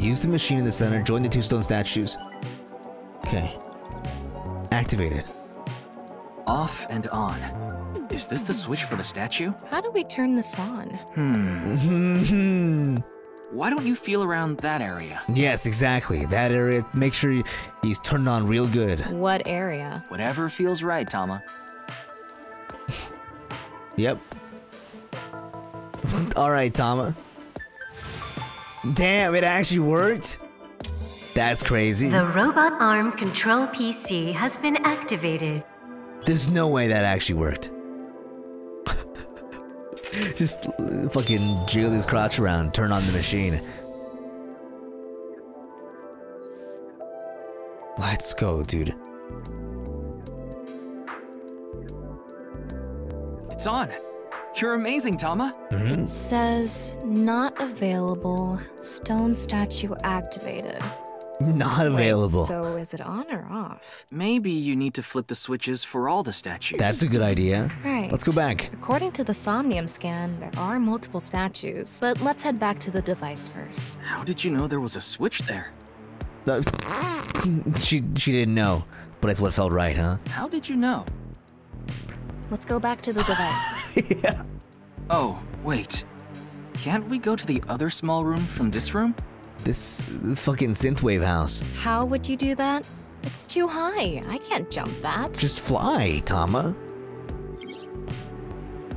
Use the machine in the center. Join the two stone statues. Okay. Activate it. Off and on. Is this the switch for the statue? How do we turn this on? Why don't you feel around that area? Yes, exactly. That area. Make sure he's turned on real good. What area? Whatever feels right, Tama. Yep. Alright, Tama. Damn, it actually worked? That's crazy. The robot arm control PC has been activated. There's no way that actually worked. Just fucking jiggle his crotch around, turn on the machine. Let's go, dude. It's on. You're amazing, Tama. It says, not available, stone statue activated. Not available. Wait, so is it on or off? Maybe you need to flip the switches for all the statues. That's a good idea. Right. Let's go back. According to the Somnium scan, there are multiple statues, but let's head back to the device first. How did you know there was a switch there? She didn't know, but it's what felt right, huh? How did you know? Let's go back to the device. Yeah. Oh, wait. Can't we go to the other small room from this room? This fucking synthwave house. How would you do that? It's too high. I can't jump that. Just fly, Tama.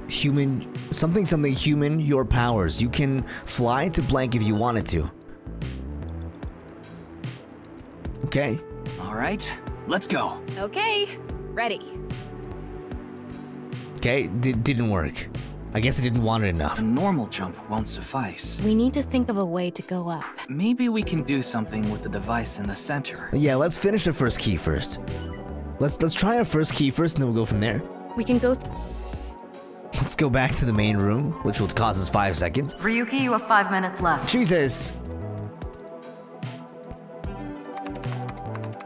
Human, something something human, your powers. You can fly to blank if you wanted to. Okay. All right, let's go. Okay, ready. Okay, didn't work. I guess it didn't want it enough. A normal jump won't suffice. We need to think of a way to go up. Maybe we can do something with the device in the center. Yeah, let's finish the first key first. Let's try our first key first, and then we'll go from there. We can go... Let's go back to the main room, which will cause us 5 seconds. Ryuki, you have 5 minutes left. Jesus!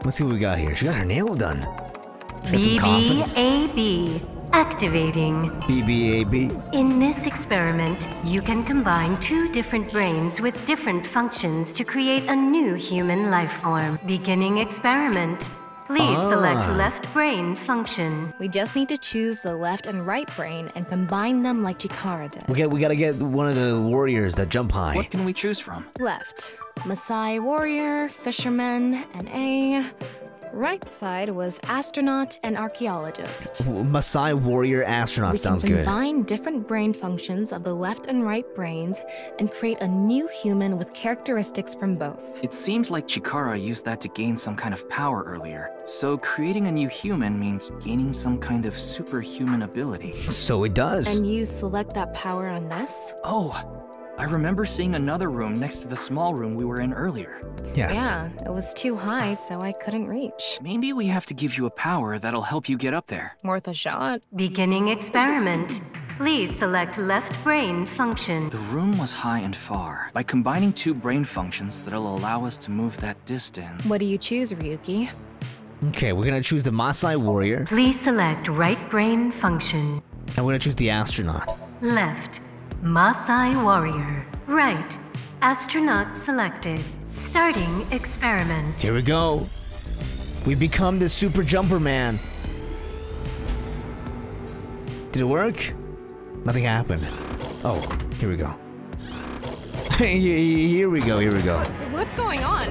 Let's see what we got here. She got her nail done. BBAB. Activating. BBAB. In this experiment, you can combine two different brains with different functions to create a new human life form. Beginning experiment. Please select left brain function. We just need to choose the left and right brain and combine them like Chikara did. We gotta get one of the warriors that jump high. What can we choose from? Left. Maasai warrior, fisherman, and right side was astronaut and archaeologist. Maasai warrior astronaut sounds good. We can combine different brain functions of the left and right brains and create a new human with characteristics from both. It seemed like Chikara used that to gain some kind of power earlier. So creating a new human means gaining some kind of superhuman ability. So it does. And you select that power on this? Oh. I remember seeing another room next to the small room we were in earlier. Yes. Yeah, it was too high, so I couldn't reach. Maybe we have to give you a power that'll help you get up there. Worth a shot. Beginning experiment. Please select left brain function. The room was high and far. By combining two brain functions, that'll allow us to move that distance. What do you choose, Ryuki? Okay, we're gonna choose the Maasai warrior. Please select right brain function. And we're gonna choose the astronaut. Left. Maasai warrior. Right. Astronaut selected. Starting experiment. Here we go. We become the super jumper man. Did it work? Nothing happened. Oh, here we go. Here we go. What's going on?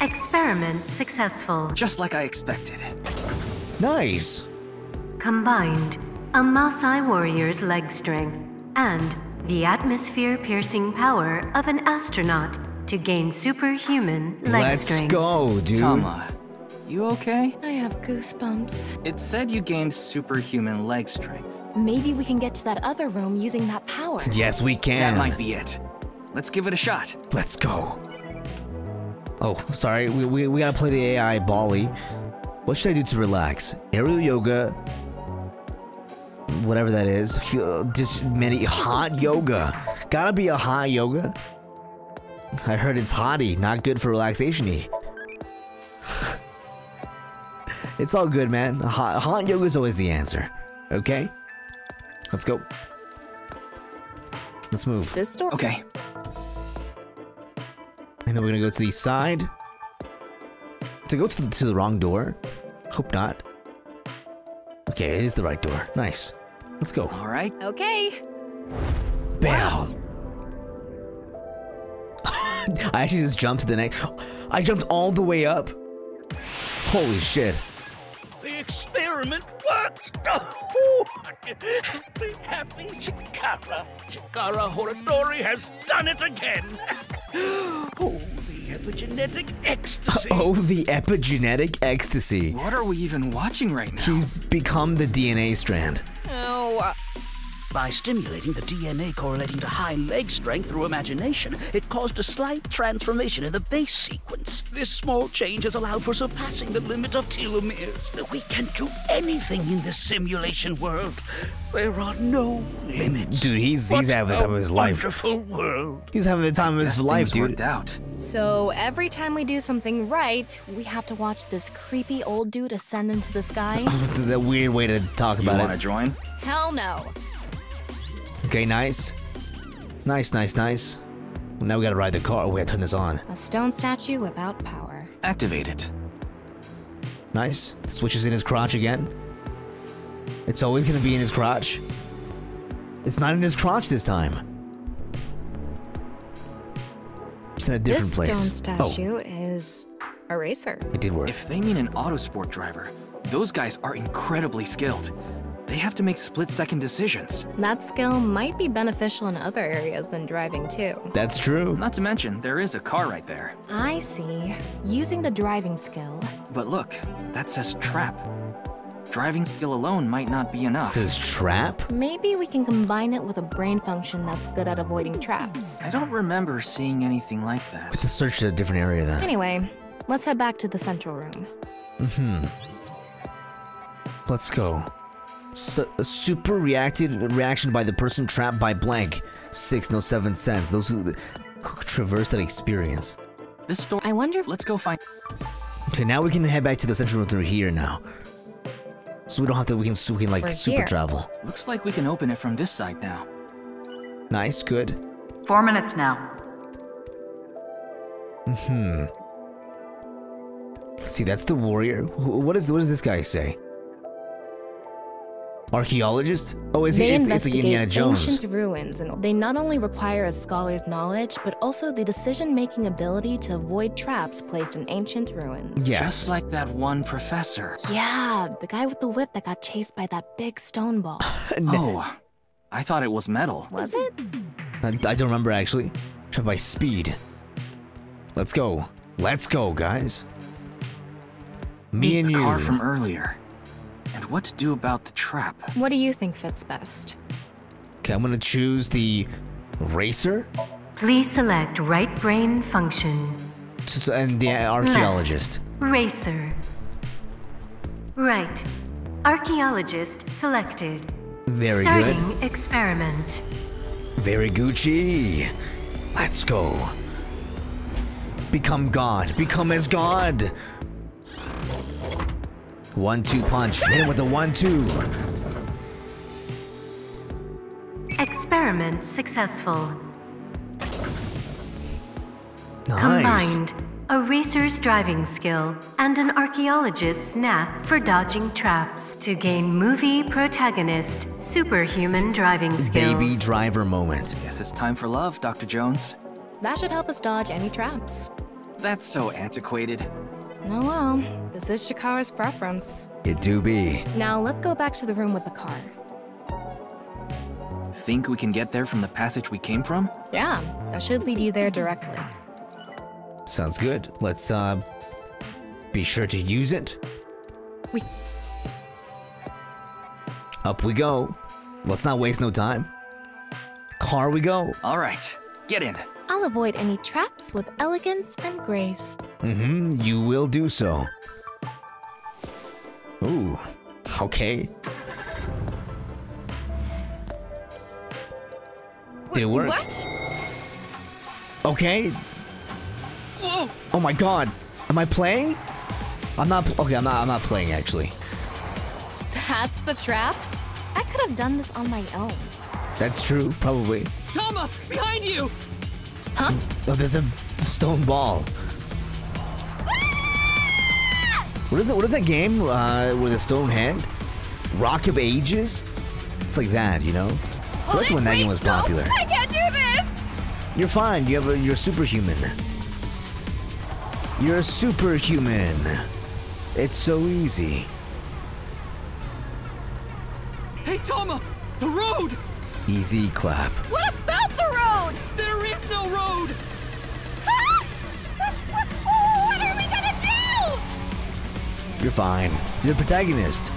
Experiment successful. Just like I expected. Nice. Combined, a Maasai warrior's leg strength and the atmosphere-piercing power of an astronaut to gain superhuman leg strength. Let's go, dude. Tama, you okay? I have goosebumps. It said you gained superhuman leg strength. Maybe we can get to that other room using that power. Yes, we can. That might be it. Let's give it a shot. Let's go. Oh, sorry. We gotta play the AI Bali. What should I do to relax? Aerial yoga... whatever that is, just many hot yoga. Gotta be a hot yoga. I heard it's hotty, not good for relaxation-y. It's all good, man. Hot yoga is always the answer. Okay? Let's go. Let's move. This door. Okay. And then we're gonna go to the side. To go to the wrong door? Hope not. Okay, it is the right door. Nice. Let's go. All right. Okay. Wow. I actually just jumped to the next. I jumped all the way up. Holy shit. The experiment worked. Oh, happy Chikara. Chikara Horadori has done it again. Oh, the epigenetic ecstasy. Oh, the epigenetic ecstasy. What are we even watching right now? He's become the DNA strand. Oh. By stimulating the DNA correlating to high leg strength through imagination, it caused a slight transformation in the base sequence. This small change has allowed for surpassing the limit of telomeres. We can do anything in this simulation world. There are no limits. Dude, he's having the time of his life. Wonderful world. He's having the time of his life, dude. So every time we do something right, we have to watch this creepy old dude ascend into the sky. That weird way to talk about it. You wanna join? Hell no. Okay, nice. Nice, nice, nice. Now we gotta ride the car. We gotta turn this on. A stone statue without power. Activate it. Nice. Switches in his crotch again. It's always gonna be in his crotch. It's not in his crotch this time. It's in a different place. This stone statue is a racer. It did work. If they mean an autosport driver, those guys are incredibly skilled. They have to make split-second decisions. That skill might be beneficial in other areas than driving, too. That's true. Not to mention, there is a car right there. I see. Using the driving skill. But look, that says trap. Driving skill alone might not be enough. Says trap? Maybe we can combine it with a brain function that's good at avoiding traps. I don't remember seeing anything like that. Let's search to a different area, then. Anyway, let's head back to the central room. Let's go. Super reaction by the person trapped by blank. 6 no 7 cents. Those who traverse that experience. This store. I wonder if let's go find. Okay, now we can head back to the central room through here now. So we don't have to. We can like super travel. Looks like we can open it from this side now. Nice, good. 4 minutes now. See, that's the warrior. What does this guy say? Archaeologist? Oh, is he? It's like Indiana Jones. Ancient ruins, and they not only require a scholar's knowledge, but also the decision-making ability to avoid traps placed in ancient ruins. Yes, just like that one professor. Yeah, the guy with the whip that got chased by that big stone ball. Oh, I thought it was metal. Was it? I don't remember actually. Trapped by speed. Let's go, guys. Me and you. Car from earlier. And what to do about the trap? What do you think fits best? Okay, I'm gonna choose the racer. Please select right brain function. And the archaeologist. Left, racer. Right. Archaeologist selected. Very good. Starting experiment. Very Gucci. Let's go. Become God. Become as God. 1-2 punch. Hit him with the 1-2. Experiment successful. Nice. Combined, a racer's driving skill and an archaeologist's knack for dodging traps to gain movie protagonist superhuman driving skills. Baby driver moment. Guess it's time for love, Dr. Jones. That should help us dodge any traps. That's so antiquated. Oh well, this is Chikara's preference. It do be. Now let's go back to the room with the car. Think we can get there from the passage we came from? Yeah, that should lead you there directly. Sounds good. Let's be sure to use it. Up we go. Let's not waste no time. Car we go. All right, get in. I'll avoid any traps with elegance and grace. You will do so. Ooh, okay. Did it work? What? Okay. Whoa. Oh my god. Am I playing? I'm not playing actually. That's the trap? I could have done this on my own. That's true, probably. Tama, behind you! Huh? Oh, there's a stone ball. Ah! What is it? What is that game with a stone hand? Rock of Ages? It's like that, you know? So that's when that game was popular. I can't do this! You're fine. You have a, you're superhuman. You're a superhuman. It's so easy. Hey, Tama! The road! Easy clap. What about the road? There is no road! Ah! What are we gonna do? You're fine. You're the protagonist.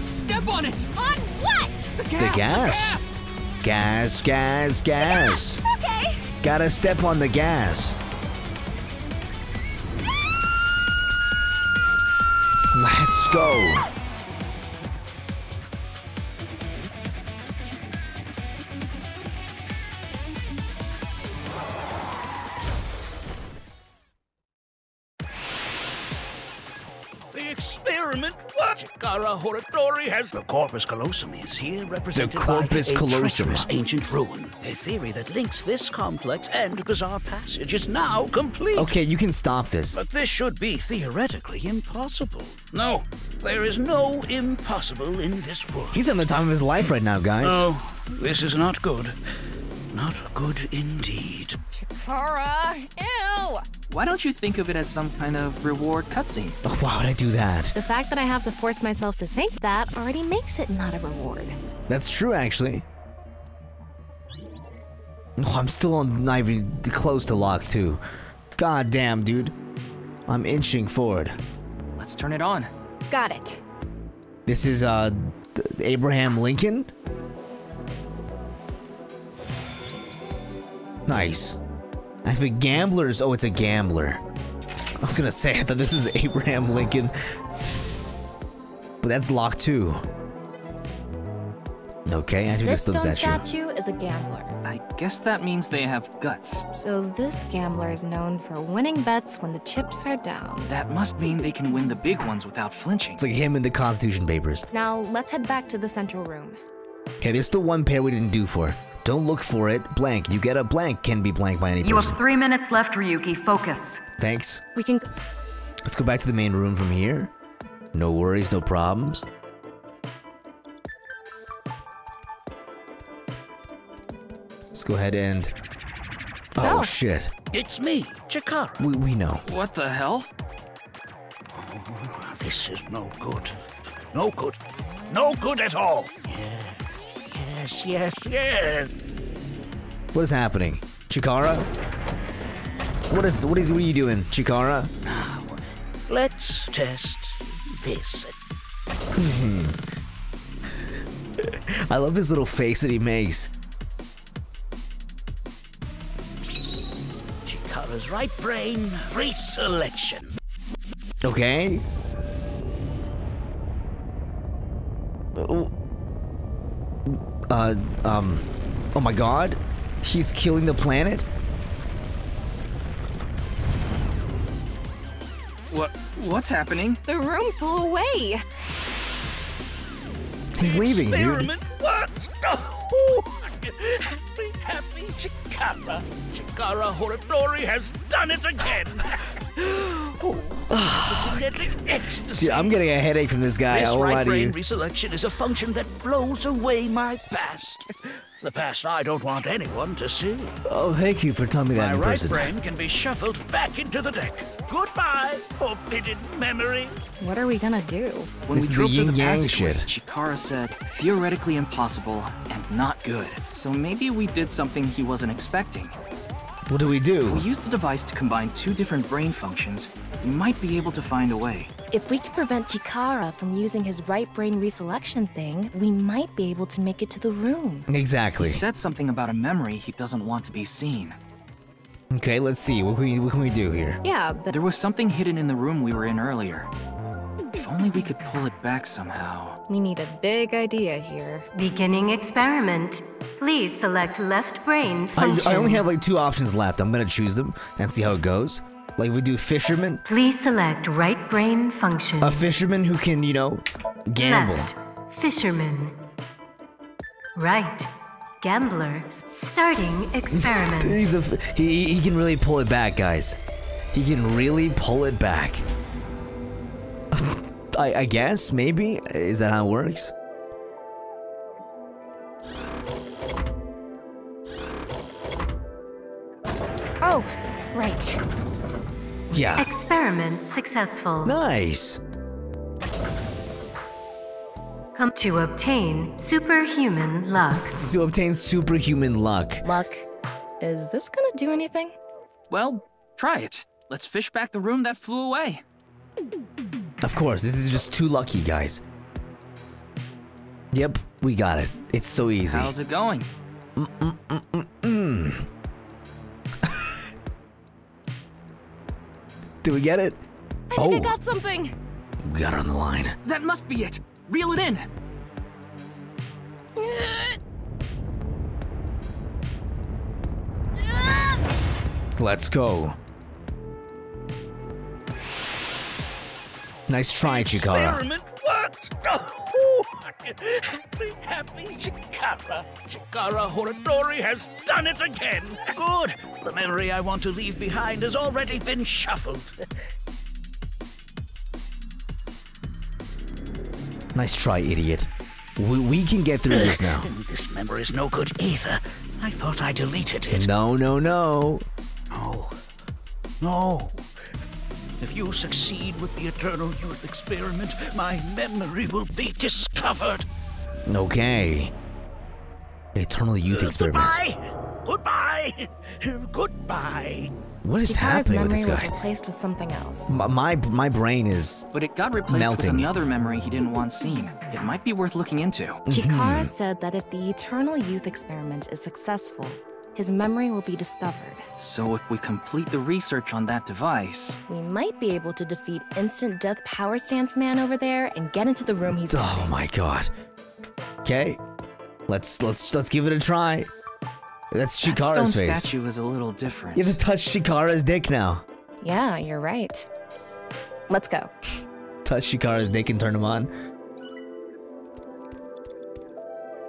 Step on it! On what? The gas! The gas! Gas, gas, gas! The gas. Okay! Gotta step on the gas. Ah! Let's go! Chikara Horadori has the Corpus Callosum is here represented by a treacherous ancient ruin. A theory that links this complex and bizarre passage is now complete. Okay, you can stop this. But this should be theoretically impossible. No, there is no impossible in this world. He's in the time of his life right now, guys. Oh, this is not good. Not good indeed. Chikara, ew! Why don't you think of it as some kind of reward cutscene? Oh, why would I do that? The fact that I have to force myself to think that already makes it not a reward. That's true, actually. Oh, I'm still on, not even close to Lock 2. God damn, dude. I'm inching forward. Let's turn it on. Got it. This is, Abraham Lincoln? Nice. I have a gambler's. Oh, it's a gambler. I was gonna say, I thought this is Abraham Lincoln. But that's Lock 2. Okay, I think this stone statue is a gambler. I guess that means they have guts. So this gambler is known for winning bets when the chips are down. That must mean they can win the big ones without flinching. It's like him in the Constitution Papers. Now, let's head back to the central room. Okay, there's still one pair we didn't do for. Don't look for it. Blank. You get a blank can be blank by any person. You have 3 minutes left, Ryuki. Focus. Thanks. We can... Let's go back to the main room from here. No worries, no problems. Let's go ahead and... Oh, shit. It's me, Chikara. We know. What the hell? Oh, this is no good. No good. No good at all. Yeah. Yes, yes, yes. What is happening? Chikara? What are you doing, Chikara? Now, let's test this. I love his little face that he makes. Chikara's right brain reselection. Okay. Oh. Oh my god, he's killing the planet? What's happening? The room flew away. He's leaving, dude. What? Oh. Happy Chikara. Chikara Horadori has done it again. Oh, genetic ecstasy. Dude, I'm getting a headache from this guy. This right brain reselection is a function that blows away my past. The past I don't want anyone to see. Oh, thank you for telling me that in person. My right brain can be shuffled back into the deck. Goodbye, forbidden memory. What are we gonna do? When this we drove through the passageway, Chikara said, theoretically impossible and not good. So maybe we did something he wasn't expecting. What do we do? If we use the device to combine two different brain functions, we might be able to find a way. If we can prevent Chikara from using his right brain reselection thing, we might be able to make it to the room. Exactly. He said something about a memory he doesn't want to be seen. Okay, let's see. What can we do here? Yeah, but... There was something hidden in the room we were in earlier. If only we could pull it back somehow. We need a big idea here. Beginning experiment. Please select left brain function. I only have like two options left. I'm gonna choose them and see how it goes. Like we do fisherman. Please select right brain function. A fisherman who can, you know, gamble. Left, fisherman. Right, gambler. Starting experiment. He's a he can really pull it back, guys. He can really pull it back. I guess, maybe? Is that how it works? Oh, right. Yeah. Experiment successful. Nice. Come to obtain superhuman luck. To obtain superhuman luck. Luck. Is this gonna do anything? Well, try it. Let's fish back the room that flew away. Of course, this is just too lucky, guys. Yep, we got it. It's so easy. How's it going? Did we get it? I think I got something. We got it on the line. That must be it. Reel it in. Let's go. Nice try, Chikara. The experiment worked! Oh, happy Chikara. Chikara Horadori has done it again. Good. The memory I want to leave behind has already been shuffled. Nice try, idiot. We can get through this now. This memory is no good either. I thought I deleted it. No, no, no. No. No. If you succeed with the Eternal Youth experiment, my memory will be discovered. Okay. Eternal Youth experiment. Goodbye! Goodbye! Goodbye! What is happening with this guy? His memory was replaced with something else. My brain is melting. But it got replaced with another memory he didn't want seen. It might be worth looking into. Chikara said that if the Eternal Youth experiment is successful, his memory will be discovered. So if we complete the research on that device, we might be able to defeat Instant Death Power Stance Man over there and get into the room he's in. Oh my god. Okay. Let's give it a try. That's Chikara's face. That statue is a little different. You have to touch Chikara's dick now. Yeah, you're right. Let's go. Touch Chikara's dick and turn him on.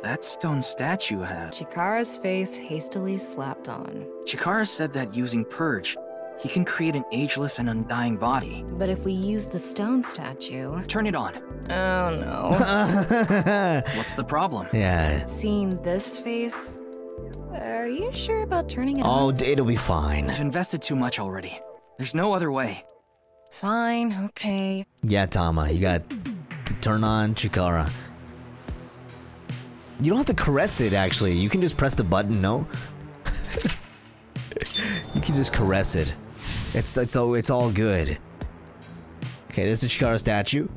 That stone statue had Chikara's face hastily slapped on. Chikara said that using Purge, he can create an ageless and undying body. But if we use the stone statue... Turn it on. Oh, no. What's the problem? Yeah. Seeing this face... Are you sure about turning it on? Oh, it'll be fine. I've invested too much already. There's no other way. Fine, okay. Yeah, Tama, you got to turn on Chikara. You don't have to caress it, actually. You can just press the button, no? You can just caress it. It's all good. Okay, this is Chikara statue.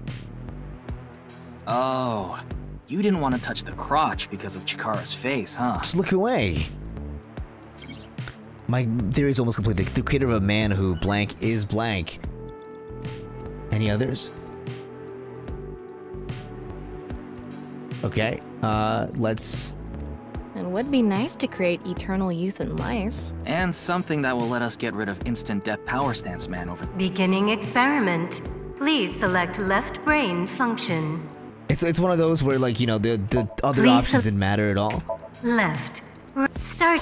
Oh, you didn't want to touch the crotch because of Chikara's face, huh? Just look away. My theory is almost complete. The creator of a man who blank is blank. Any others? Okay, let's... It would be nice to create eternal youth in life. And something that will let us get rid of Instant Death Power Stance Man over... Beginning experiment. Please select left brain function. It's one of those where, like, you know, the other options didn't matter at all. Left. Start.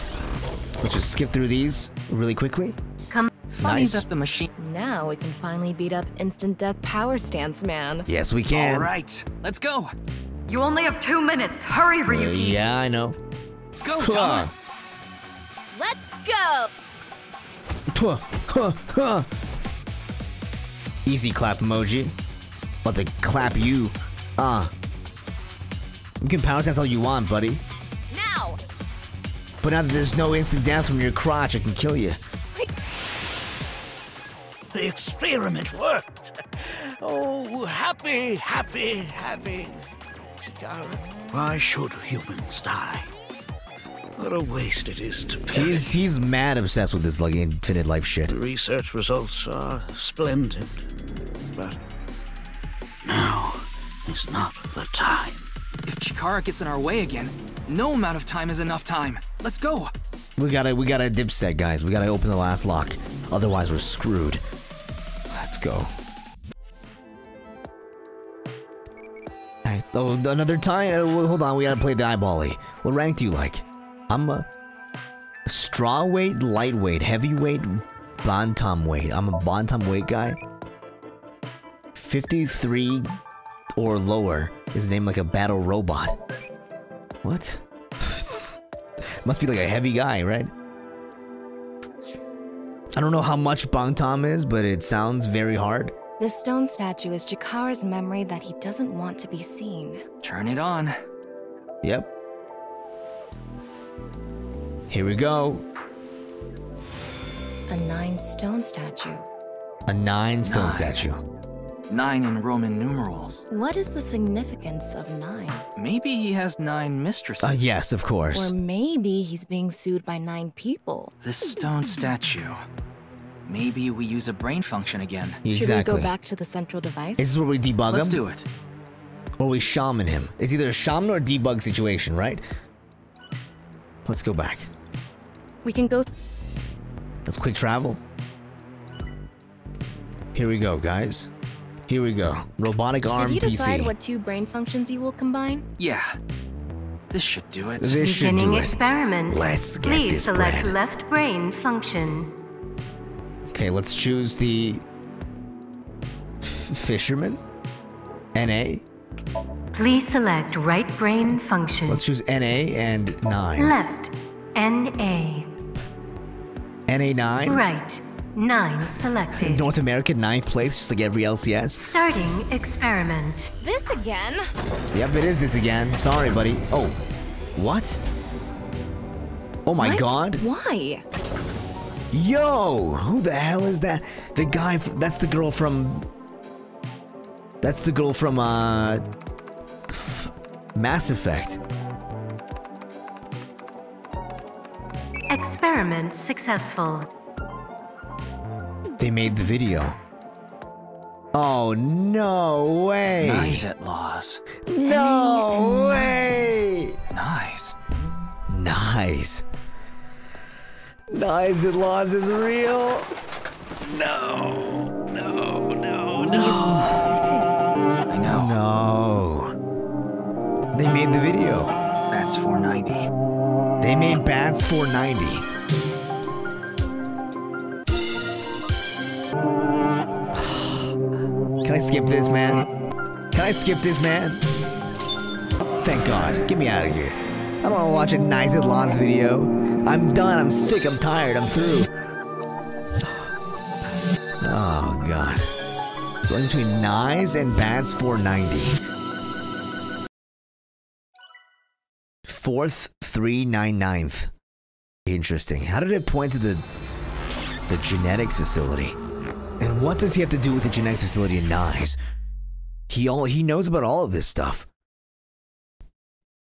Let's just skip through these really quickly. Funny that the machine. Now we can finally beat up Instant Death Power Stance Man. Yes, we can. All right, let's go. You only have 2 minutes. Hurry, Ryuki. Yeah, I know. Go, Tama. Let's go. Easy clap emoji. About to clap you. You can power stance all you want, buddy. Now. But now that there's no instant death from your crotch, I can kill you. The experiment worked. Oh, happy, happy, happy. Why should humans die? What a waste it is to perish. He's mad obsessed with this, like, infinite life shit. The research results are splendid. But now is not the time. If Chikara gets in our way again, no amount of time is enough time. Let's go. We gotta dipset, guys. We gotta open the last lock. Otherwise, we're screwed. Let's go. Oh, another time? Hold on, we gotta play the eyebally. What rank do you like? I'm a... strawweight, lightweight, heavyweight, bantamweight. I'm a bantamweight guy. 53 or lower is named like a battle robot. What? Must be like a heavy guy, right? I don't know how much Bantam is, but it sounds very hard. This stone statue is Chikara's memory that he doesn't want to be seen. Turn it on. Yep. Here we go. A 9 stone statue. A 9 stone statue. 9 in Roman numerals. What is the significance of 9? Maybe he has 9 mistresses. Yes, of course. Or maybe he's being sued by 9 people. This stone statue. Maybe we use a brain function again. Exactly. Should we go back to the central device? This is where we debug him? Let's do it. Or we shaman him. It's either a shaman or a debug situation, right? Let's go back. We can go... Let's quick travel. Here we go, guys. Here we go. Robotic arm PC. Did you decide what 2 brain functions you will combine? Yeah. This should do it. This should do it. Experiment. Let's get this. Please select left brain function. Okay, let's choose the fisherman. NA. Please select right brain function. Let's choose NA and 9. Left, NA. NA 9. Right, 9 selected. North America, 9th place, just like every LCS. Starting experiment. This again? Yep, it is this again. Sorry, buddy. Oh, what? Oh my God. Why? Yo, who the hell is that? The guy, that's the girl from... That's the girl from, Mass Effect. Experiment successful. They made the video. Oh, no way! Niazat Laws. No way! Nice. Nice. Niazat Laws is real. No, no, no, no. This is. I know. No. They made the video. Bats490. They made Bats490. Can I skip this, man? Can I skip this, man? Thank God. Get me out of here. I don't want to watch a Niazat Laws video. I'm done. I'm sick. I'm tired. I'm through. Oh, God. Going between Niaz and Bats490. 4th, 399th. Interesting. How did it point to the genetics facility? And what does he have to do with the genetics facility in Niaz? He knows about all of this stuff.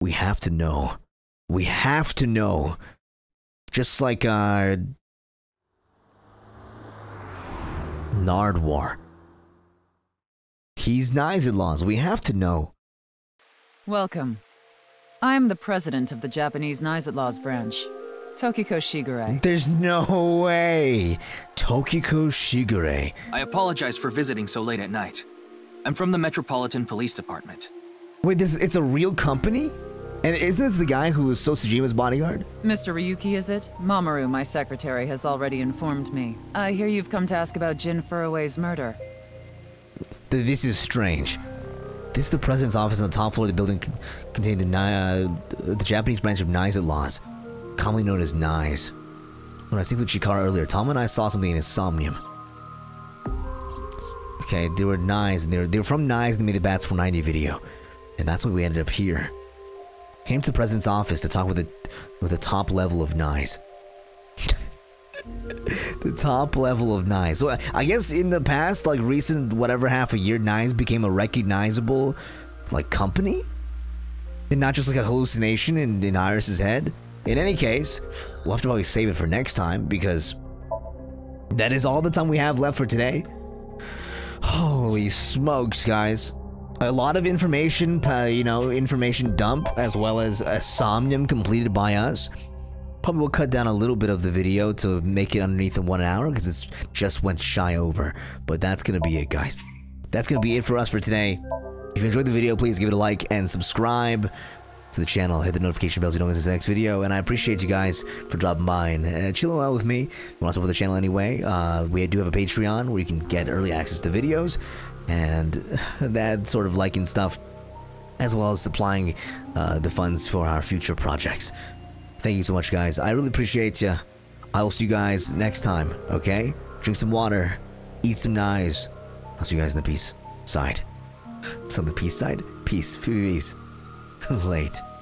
We have to know. We have to know. Just like, Nardwar. He's Niazat Laws. We have to know. Welcome. I'm the president of the Japanese Niazat Laws branch, Tokiko Shigure. There's no way! Tokiko Shigure. I apologize for visiting so late at night. I'm from the Metropolitan Police Department. Wait, it's a real company? And isn't this the guy who was Sosujima's bodyguard? Mr. Ryuki, is it? Mamoru, my secretary, has already informed me. I hear you've come to ask about Jin Furui's murder. This is strange. This is the president's office on the top floor of the building contained the Japanese branch of Niazat Laws, commonly known as Niaz. When I was thinking with Chikara earlier, Tom and I saw something in his Somnium. Okay, they were Niaz, and they were from Niaz, and they made the Bats490 video. And that's when we ended up here. Came to the president's office to talk with the top level of Niaz. The top level of Niaz. So I guess in the past, like recent whatever half a year, Niaz became a recognizable like company, and not just like a hallucination in Iris's head. In any case, we'll have to probably save it for next time because that is all the time we have left for today. Holy smokes, guys! A lot of information, you know, information dump, as well as a Somnium completed by us. Probably will cut down a little bit of the video to make it underneath the 1 hour, because it's just went shy over. But that's gonna be it, guys. That's gonna be it for us for today. If you enjoyed the video, please give it a like and subscribe to the channel. Hit the notification bell so you don't miss the next video. And I appreciate you guys for dropping by and chilling out with me. If you want to support the channel anyway, we do have a Patreon where you can get early access to videos and that sort of liking stuff, as well as supplying the funds for our future projects. Thank you so much, guys. I really appreciate you. I will see you guys next time, okay? Drink some water. Eat some knives. I'll see you guys on the peace side. It's on the peace side? Peace. Peace. Late.